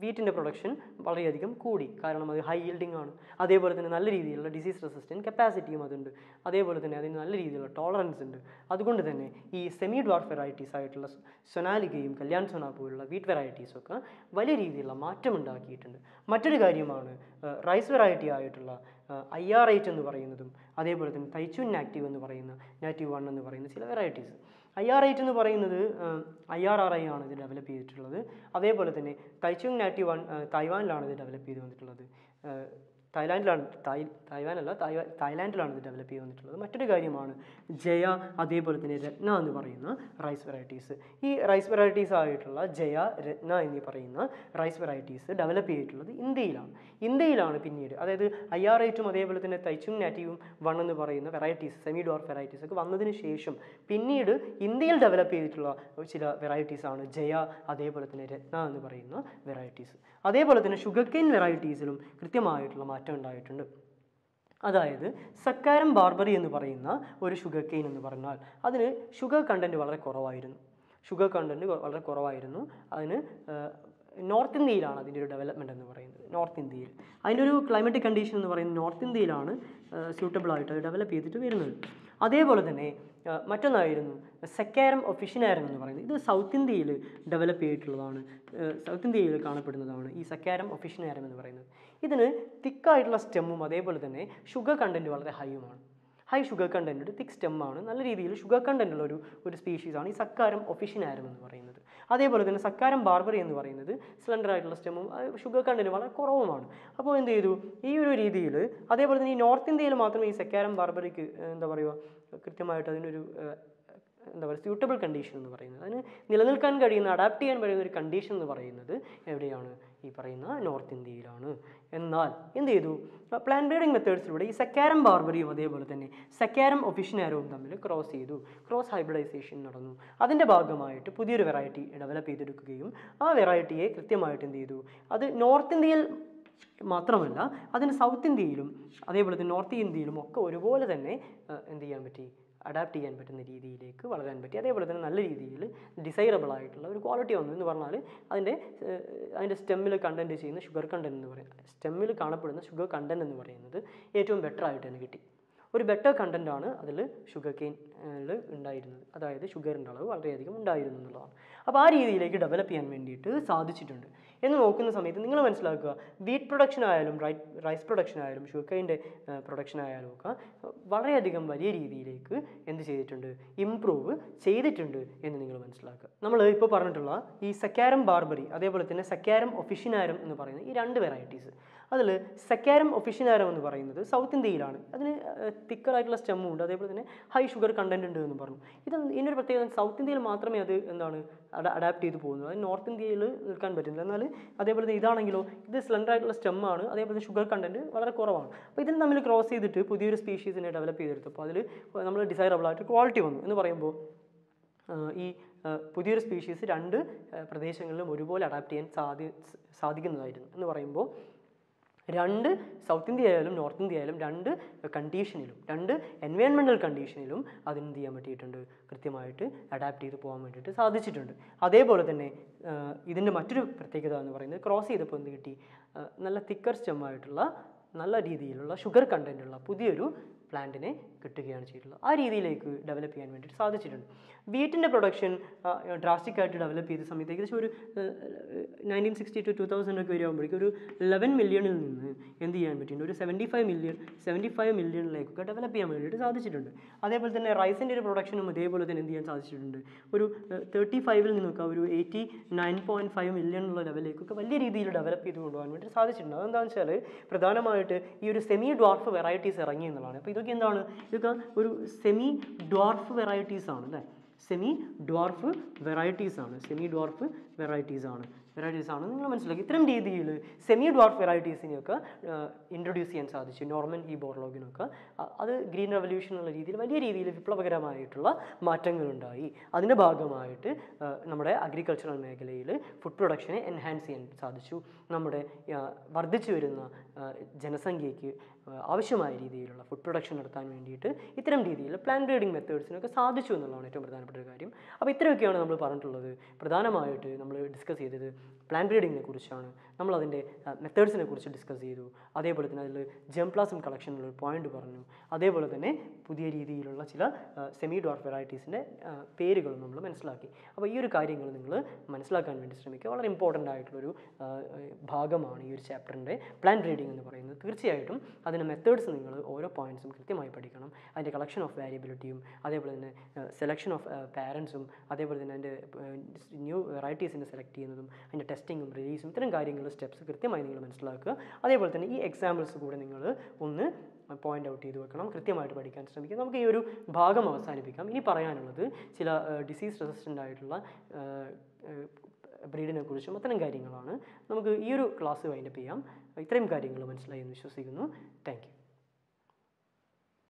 വീറ്റിൻ്റെ പ്രൊഡക്ഷൻ വളരെയധികം കൂടി. കാരണം അത് ഹൈ യീൽഡിംഗ് ആണ്. അതേപോലെ തന്നെ നല്ല രീതിയിലുള്ള ഡിസീസ് റെസിസ്റ്റൻറ്റ് കപ്പാസിറ്റിയും അതുണ്ട്. അതേപോലെ തന്നെ അതിന് നല്ല രീതിയിലുള്ള ടോളറൻസ് ഉണ്ട്. അതുകൊണ്ട് തന്നെ ഈ സെമി ഡ്വാർഫ് വെറൈറ്റീസ് ആയിട്ടുള്ള സൊനാലികയും കല്യാൺ സോന പോലുള്ള വീറ്റ് വെറൈറ്റീസൊക്കെ വലിയ രീതിയിലുള്ള മാറ്റം ഉണ്ടാക്കിയിട്ടുണ്ട്. മറ്റൊരു കാര്യമാണ് റൈസ് വെറൈറ്റി ആയിട്ടുള്ള ഐ ആർ എയ്റ്റ് എന്ന് പറയുന്നതും അതേപോലെ തന്നെ തൈച്ചൂൻ നാക്റ്റീവ് എന്ന് പറയുന്ന നാക്റ്റീവ് വൺ എന്ന് പറയുന്ന ചില വെറൈറ്റീസ്. ഐ ആർ എയ്റ്റ് എന്ന് പറയുന്നത് ഐ ആർ ആർ ഐ ആണ് ഇത് ഡെവലപ്പ് ചെയ്തിട്ടുള്ളത്. അതേപോലെ തന്നെ തൈച്ചൂൻ നാക്റ്റീവ് വൺ തായ്വാനിലാണ് ഇത് ഡെവലപ്പ് ചെയ്ത് വന്നിട്ടുള്ളത്. തായ്ലാൻഡിലാണ് തായ് തായ്വാനല്ല തായ് തായ്ലാൻഡിലാണ് ഇത് ഡെവലപ്പ് ചെയ്ത് വന്നിട്ടുള്ളത്. മറ്റൊരു കാര്യമാണ് ജയ, അതേപോലെ തന്നെ രത്ന എന്ന് പറയുന്ന റൈസ് വെറൈറ്റീസ്. ഈ റൈസ് വെറൈറ്റീസ് ആയിട്ടുള്ള ജയ, രത്ന എന്നീ പറയുന്ന റൈസ് വെറൈറ്റീസ് ഡെവലപ്പ് ചെയ്തിട്ടുള്ളത് ഇന്ത്യയിലാണ്. ഇന്ത്യയിലാണ് പിന്നീട്, അതായത് ഐ ആർ എയ്റ്റും അതേപോലെ തന്നെ തൈച്ചും നാറ്റീവും വൺ എന്ന് പറയുന്ന വെറൈറ്റീസ്, സെമി ഡോർ വെറൈറ്റീസ് ഒക്കെ വന്നതിന് ശേഷം പിന്നീട് ഇന്ത്യയിൽ ഡെവലപ്പ് ചെയ്തിട്ടുള്ള ചില വെറൈറ്റീസാണ് ജയ, അതേപോലെ തന്നെ രത്ന എന്ന് പറയുന്ന വെറൈറ്റീസ്. അതേപോലെ തന്നെ ഷുഗർകെയിൻ വെറൈറ്റീസിലും കൃത്യമായിട്ടുള്ള മാറ്റം ഉണ്ടായിട്ടുണ്ട്. അതായത് സക്കാരം ബാർബറി എന്ന് പറയുന്ന ഒരു ഷുഗർ കെയിൻ എന്ന് പറഞ്ഞാൽ അതിന് ഷുഗർ കണ്ടൻറ്റ് വളരെ കുറവായിരുന്നു. ഷുഗർ കണ്ടൻറ്റ് വളരെ കുറവായിരുന്നു. അതിന് നോർത്ത് ഇന്ത്യയിലാണ് അതിൻ്റെ ഒരു ഡെവലപ്മെൻറ്റ് എന്ന് പറയുന്നത്. നോർത്ത് ഇന്ത്യയിൽ അതിൻ്റെ ഒരു ക്ലൈമറ്റിക് കണ്ടീഷൻ എന്ന് പറയുന്നത് നോർത്ത് ഇന്ത്യയിലാണ് സ്യൂട്ടബിളായിട്ട് അത് ഡെവലപ്പ് ചെയ്തിട്ട് വരുന്നത്. അതേപോലെ തന്നെ മറ്റൊന്നായിരുന്നു സക്കാരം ഒഫിസിനാരം എന്ന് പറയുന്നത്. ഇത് സൗത്ത് ഇന്ത്യയിൽ ഡെവലപ്പ് ചെയ്തിട്ടുള്ളതാണ്. സൗത്ത് ഇന്ത്യയിൽ കാണപ്പെടുന്നതാണ് ഈ സക്കാരം ഒഫിസിനാരം എന്ന് പറയുന്നത്. ഇതിന് തിക്കായിട്ടുള്ള സ്റ്റെമ്മും അതേപോലെ തന്നെ ഷുഗർ കണ്ടൻറ്റ് വളരെ ഹൈയുമാണ്. ഹൈ ഷുഗർ കണ്ടൻറ്റ്, ഒരു തിക് സ്റ്റെമ്മാണ്. നല്ല രീതിയിൽ ഷുഗർ കണ്ടൻറ്റ് ഉള്ള ഒരു ഒരു സ്പീഷീസാണ് ഈ സക്കാരം ഒഫിസിനാരം എന്ന് പറയുന്നത്. അതേപോലെ തന്നെ സക്കാരം ബാർബറി എന്ന് പറയുന്നത് സ്ലെൻഡർ ആയിട്ടുള്ള സ്റ്റെമ്മും ഷുഗർ കണ്ടൻറ്റ് വളരെ കുറവുമാണ്. അപ്പോൾ എന്ത് ചെയ്തു ഈ ഒരു രീതിയിൽ. അതേപോലെ തന്നെ ഈ നോർത്ത് ഇന്ത്യയിൽ മാത്രമേ ഈ സക്കാരം ബാർബറിക്ക് എന്താ പറയുക കൃത്യമായിട്ട് അതിനൊരു എന്താ പറയുക സ്യൂട്ടബിൾ കണ്ടീഷൻ എന്ന് പറയുന്നത്, അതിന് നിലനിൽക്കാൻ കഴിയുന്ന, അഡാപ്റ്റ് ചെയ്യാൻ കഴിയുന്ന ഒരു കണ്ടീഷൻ എന്ന് പറയുന്നത് എവിടെയാണ്? ഈ പറയുന്ന നോർത്ത് ഇന്ത്യയിലാണ്. എന്നാൽ എന്ത് ചെയ്തു പ്ലാന്റ് ബ്രീഡിംഗ് മെത്തേഡ്സിലൂടെ ഈ സക്കാരം ബാർബറിയും അതേപോലെ തന്നെ സക്കാരം ഒഫിസിനാരവും തമ്മിൽ ക്രോസ് ചെയ്തു. ക്രോസ് ഹൈബ്രിഡൈസേഷൻ നടന്നു. അതിൻ്റെ ഭാഗമായിട്ട് പുതിയൊരു വെറൈറ്റി ഡെവലപ്പ് ചെയ്തെടുക്കുകയും ആ വെറൈറ്റിയെ കൃത്യമായിട്ട് എന്ത് ചെയ്തു അത് നോർത്ത് ഇന്ത്യയിൽ മാത്രമല്ല അതിന് സൗത്ത് ഇന്ത്യയിലും അതേപോലെ തന്നെ നോർത്ത് ഇന്ത്യയിലും ഒക്കെ ഒരുപോലെ തന്നെ എന്ത് ചെയ്യാൻ പറ്റി, അഡാപ്റ്റ് ചെയ്യാൻ പറ്റുന്ന രീതിയിലേക്ക് വളരാൻ പറ്റി. അതേപോലെ തന്നെ നല്ല രീതിയിൽ ഡിസൈറബിൾ ആയിട്ടുള്ള ഒരു ക്വാളിറ്റി വന്നു എന്ന് പറഞ്ഞാൽ അതിൻ്റെ അതിൻ്റെ സ്റ്റെമ്മിൽ കണ്ടൻറ്റ് ചെയ്യുന്ന ഷുഗർ കണ്ടൻറ്റ് എന്ന് പറയുന്നത്, സ്റ്റെമ്മിൽ കാണപ്പെടുന്ന ഷുഗർ കണ്ടൻറ്റ് എന്ന് പറയുന്നത് ഏറ്റവും ബെറ്റർ ആയിട്ട് തന്നെ കിട്ടി. ഒരു ബെറ്റർ കണ്ടൻറ്റാണ് അതിൽ ഷുഗർ കെയിനിൽ ഉണ്ടായിരുന്നത്. അതായത് ഷുഗറിൻ്റെ അളവ് വളരെയധികം ഉണ്ടായിരുന്നു എന്നുള്ളതാണ്. അപ്പോൾ ആ രീതിയിലേക്ക് ഡെവലപ്പ് ചെയ്യാൻ വേണ്ടിയിട്ട് സാധിച്ചിട്ടുണ്ട് എന്ന് നോക്കുന്ന സമയത്ത് നിങ്ങൾ മനസ്സിലാക്കുക വീറ്റ് പ്രൊഡക്ഷൻ ആയാലും റൈസ് പ്രൊഡക്ഷൻ ആയാലും ഷുഗർ കെയിൻ്റെ പ്രൊഡക്ഷൻ ആയാലും ഒക്കെ വളരെയധികം വലിയ രീതിയിലേക്ക് എന്ത് ചെയ്തിട്ടുണ്ട്, ഇംപ്രൂവ് ചെയ്തിട്ടുണ്ട് എന്ന് നിങ്ങൾ മനസ്സിലാക്കുക. നമ്മൾ ഇപ്പോൾ പറഞ്ഞിട്ടുള്ള ഈ സക്കാരം ബാർബറി അതേപോലെ തന്നെ സക്കാരം ഒഫിസിനാരം എന്ന് പറയുന്ന ഈ രണ്ട് വെറൈറ്റീസ്, അതിൽ സക്കാരം ഒഫിസിനാരം എന്ന് പറയുന്നത് സൗത്ത് ഇന്ത്യയിലാണ്. അതിന് തിക്കറായിട്ടുള്ള സ്റ്റെമ്മും ഉണ്ട്. അതേപോലെ തന്നെ ഹൈ ഷുഗർ കണ്ടൻറ്റ് ഉണ്ട് എന്ന് പറഞ്ഞു. ഇത് ഇതിനൊരു പ്രത്യേകത സൗത്ത് ഇന്ത്യയിൽ മാത്രമേ അത് എന്താണ് അഡാപ്റ്റ് ചെയ്ത് പോകുന്നത്. അത് നോർത്ത് ഇന്ത്യയിൽ നിൽക്കാൻ പറ്റുന്നില്ല. എന്നാൽ അതേപോലെ തന്നെ ഇതാണെങ്കിലോ ഇത് സ്ലെൻഡറായിട്ടുള്ള സ്റ്റെമ്മാണ്. അതേപോലെ ഷുഗർ കണ്ടൻറ്റ് വളരെ കുറവാണ്. അപ്പോൾ ഇതിന് തമ്മിൽ ക്രോസ് ചെയ്തിട്ട് പുതിയൊരു സ്പീഷീസിനെ ഡെവലപ്പ് ചെയ്തെടുത്തപ്പോൾ അതിൽ നമ്മൾ ഡിസൈറബിളായിട്ട് ക്വാളിറ്റി വന്നു എന്ന് പറയുമ്പോൾ ഈ പുതിയൊരു സ്പീഷീസ് രണ്ട് പ്രദേശങ്ങളിലും ഒരുപോലെ അഡാപ്റ്റ് ചെയ്യാൻ സാധി സാധിക്കുന്നതായിരുന്നു എന്ന് പറയുമ്പോൾ രണ്ട് സൗത്ത് ഇന്ത്യ ആയാലും നോർത്ത് ഇന്ത്യ ആയാലും രണ്ട് കണ്ടീഷനിലും രണ്ട് എൻവയോൺമെൻറ്റൽ കണ്ടീഷനിലും അതിനെന്ത് ചെയ്യാൻ പറ്റിയിട്ടുണ്ട്, കൃത്യമായിട്ട് അഡാപ്റ്റ് ചെയ്ത് പോകാൻ വേണ്ടിയിട്ട് സാധിച്ചിട്ടുണ്ട്. അതേപോലെ തന്നെ ഇതിൻ്റെ മറ്റൊരു പ്രത്യേകത എന്ന് പറയുന്നത് ക്രോസ് ചെയ്തപ്പോൾ എന്ത് കിട്ടി, നല്ല തിക്കർ സ്റ്റെമ്മായിട്ടുള്ള നല്ല രീതിയിലുള്ള ഷുഗർ കണ്ടൻറ്റുള്ള പുതിയൊരു പ്ലാന്റിനെ കിട്ടുകയാണ് ചെയ്തിട്ടുള്ളത്. ആ രീതിയിലേക്ക് ഡെവലപ്പ് ചെയ്യാൻ വേണ്ടിയിട്ട് സാധിച്ചിട്ടുണ്ട്. വീറ്റിൻ്റെ പ്രൊഡക്ഷൻ ഡ്രാസ്റ്റിക്കായിട്ട് ഡെവലപ്പ് ചെയ്ത സമയത്ത് ഏകദേശം ഒരു nineteen sixty two two thousand ഒക്കെ വരുമ്പോഴേക്കും ഒരു ഇലവൻ മില്യണിൽ നിന്ന് എന്ത് ചെയ്യാൻ പറ്റിയിട്ടുണ്ട്, ഒരു seventy five million seventy five മില്യണിലേക്കൊക്കെ ഡെവലപ്പ് ചെയ്യാൻ വേണ്ടിയിട്ട് സാധിച്ചിട്ടുണ്ട്. അതേപോലെ തന്നെ റൈസിൻ്റെ ഒരു പ്രൊഡക്ഷനും അതേപോലെ തന്നെ എന്ത് ചെയ്യാൻ സാധിച്ചിട്ടുണ്ട്, ഒരു തേർട്ടി ഫൈവിൽ നിന്നൊക്കെ ഒരു eighty nine point five million ഉള്ള ലെവലിലേക്കൊക്കെ വലിയ രീതിയിൽ ഡെവലപ്പ് ചെയ്ത് കൊണ്ടുപോകാൻ വേണ്ടി സാധിച്ചിട്ടുണ്ട്. അതെന്താണെന്ന് വെച്ചാൽ പ്രധാനമായിട്ട് ഈ ഒരു സെമി ഡ്വാർഫ് വെറൈറ്റീസ് ഇറങ്ങി എന്നുള്ളതാണ്. അപ്പോൾ ഇതൊക്കെ എന്താണ്, ഇതൊക്കെ ഒരു സെമി ഡ്വാർഫ് വെറൈറ്റീസ് ആണ് അല്ലേ, സെമി ഡ്വാർഫ് വെറൈറ്റീസ് ആണ് സെമി ഡ്വാർഫ് വെറൈറ്റീസ് ആണ് വെറൈറ്റീസ് ആണ് നിങ്ങൾ മനസ്സിലാക്കി. ഇത്തരം രീതിയിൽ സെമി ഡ്വാർഫ് വെറൈറ്റീസിനെയൊക്കെ ഇൻട്രൊഡ്യൂസ് ചെയ്യാൻ സാധിച്ചു നോർമൻ ഇ ബോർലോഗിനൊക്കെ. അത് ഗ്രീൻ റെവല്യൂഷൻ എന്നുള്ള രീതിയിൽ വലിയ രീതിയിൽ വിപ്ലവകരമായിട്ടുള്ള മാറ്റങ്ങളുണ്ടായി. അതിൻ്റെ ഭാഗമായിട്ട് നമ്മുടെ അഗ്രികൾച്ചറൽ മേഖലയിൽ ഫുഡ് പ്രൊഡക്ഷനെ എൻഹാൻസ് ചെയ്യാൻ സാധിച്ചു. നമ്മുടെ വർദ്ധിച്ചു വരുന്ന ജനസംഖ്യയ്ക്ക് ആവശ്യമായ രീതിയിലുള്ള ഫുഡ് പ്രൊഡക്ഷൻ നടത്താൻ വേണ്ടിയിട്ട് ഇത്തരം രീതിയിൽ പ്ലാന്റ് ബ്രീഡിംഗ് മെത്തേഡ്സിനൊക്കെ സാധിച്ചു എന്നുള്ളതാണ് ഏറ്റവും പ്രധാനപ്പെട്ട ഒരു കാര്യം. അപ്പോൾ ഇത്രയൊക്കെയാണ് നമ്മൾ പറഞ്ഞിട്ടുള്ളത്. പ്രധാനമായിട്ട് നമ്മൾ ഡിസ്കസ് ചെയ്തത് പ്ലാന്റ് ബ്രീഡിങ്ങിനെ കുറിച്ചാണ്. നമ്മളതിൻ്റെ മെത്തേഡ്സിനെ കുറിച്ച് ഡിസ്കസ് ചെയ്തു. അതേപോലെ തന്നെ അതിൽ ജംപ്ലാസം കളക്ഷനിലൊരു പോയിന്റ് പറഞ്ഞു. അതേപോലെ തന്നെ പുതിയ രീതിയിലുള്ള ചില സെമി ഡ്വാർഫ് വെറൈറ്റീസിൻ്റെ പേരുകളും നമ്മൾ മനസ്സിലാക്കി. അപ്പോൾ ഈ ഒരു കാര്യങ്ങൾ നിങ്ങൾ മനസ്സിലാക്കാൻ വേണ്ടി ശ്രമിക്കുക. വളരെ ഇമ്പോർട്ടൻ്റ് ആയിട്ടുള്ളൊരു ഭാഗമാണ് ഈ ഒരു ചാപ്റ്ററിൻ്റെ പ്ലാന്റ് ബ്രീഡിംഗ് എന്ന് പറയുന്നത്. തീർച്ചയായിട്ടും അതിൻ്റെ മെത്തേഡ്സ് നിങ്ങൾ ഓരോ പോയിൻറ്റ്സും കൃത്യമായി പഠിക്കണം. അതിൻ്റെ കളക്ഷൻ ഓഫ് വേരിയബിലിറ്റിയും അതേപോലെ തന്നെ സെലക്ഷൻ ഓഫ് പാരൻസും അതേപോലെ തന്നെ അതിൻ്റെ ന്യൂ വെറൈറ്റീസിനെ സെലക്ട് ചെയ്യുന്നതും അതിൻ്റെ ടെസ്റ്റിങ്ങും റിലീസും ഇത്തരം കാര്യങ്ങൾ സ്റ്റെപ്സ് കൃത്യമായി നിങ്ങൾ മനസ്സിലാക്കുക. അതേപോലെ തന്നെ ഈ എക്സാമ്പിൾസ് കൂടെ നിങ്ങൾ ഒന്ന് പോയിൻ്റ് ഔട്ട് ചെയ്ത് വെക്കണം. കൃത്യമായിട്ട് പഠിക്കാൻ ശ്രമിക്കുക. നമുക്ക് ഈ ഒരു ഭാഗം അവസാനിപ്പിക്കാം. ഇനി പറയാനുള്ളത് ചില ഡിസീസ് റെസിസ്റ്റൻ്റ് ആയിട്ടുള്ള ബ്രീഡിനെ കുറിച്ചും അത്തരം കാര്യങ്ങളാണ്. നമുക്ക് ഈ ഒരു ക്ലാസ് വൈൻഡപ്പ് ചെയ്യാം. ഇത്രയും കാര്യങ്ങൾ മനസ്സിലായി എന്ന് വിശ്വസിക്കുന്നു. Thank U.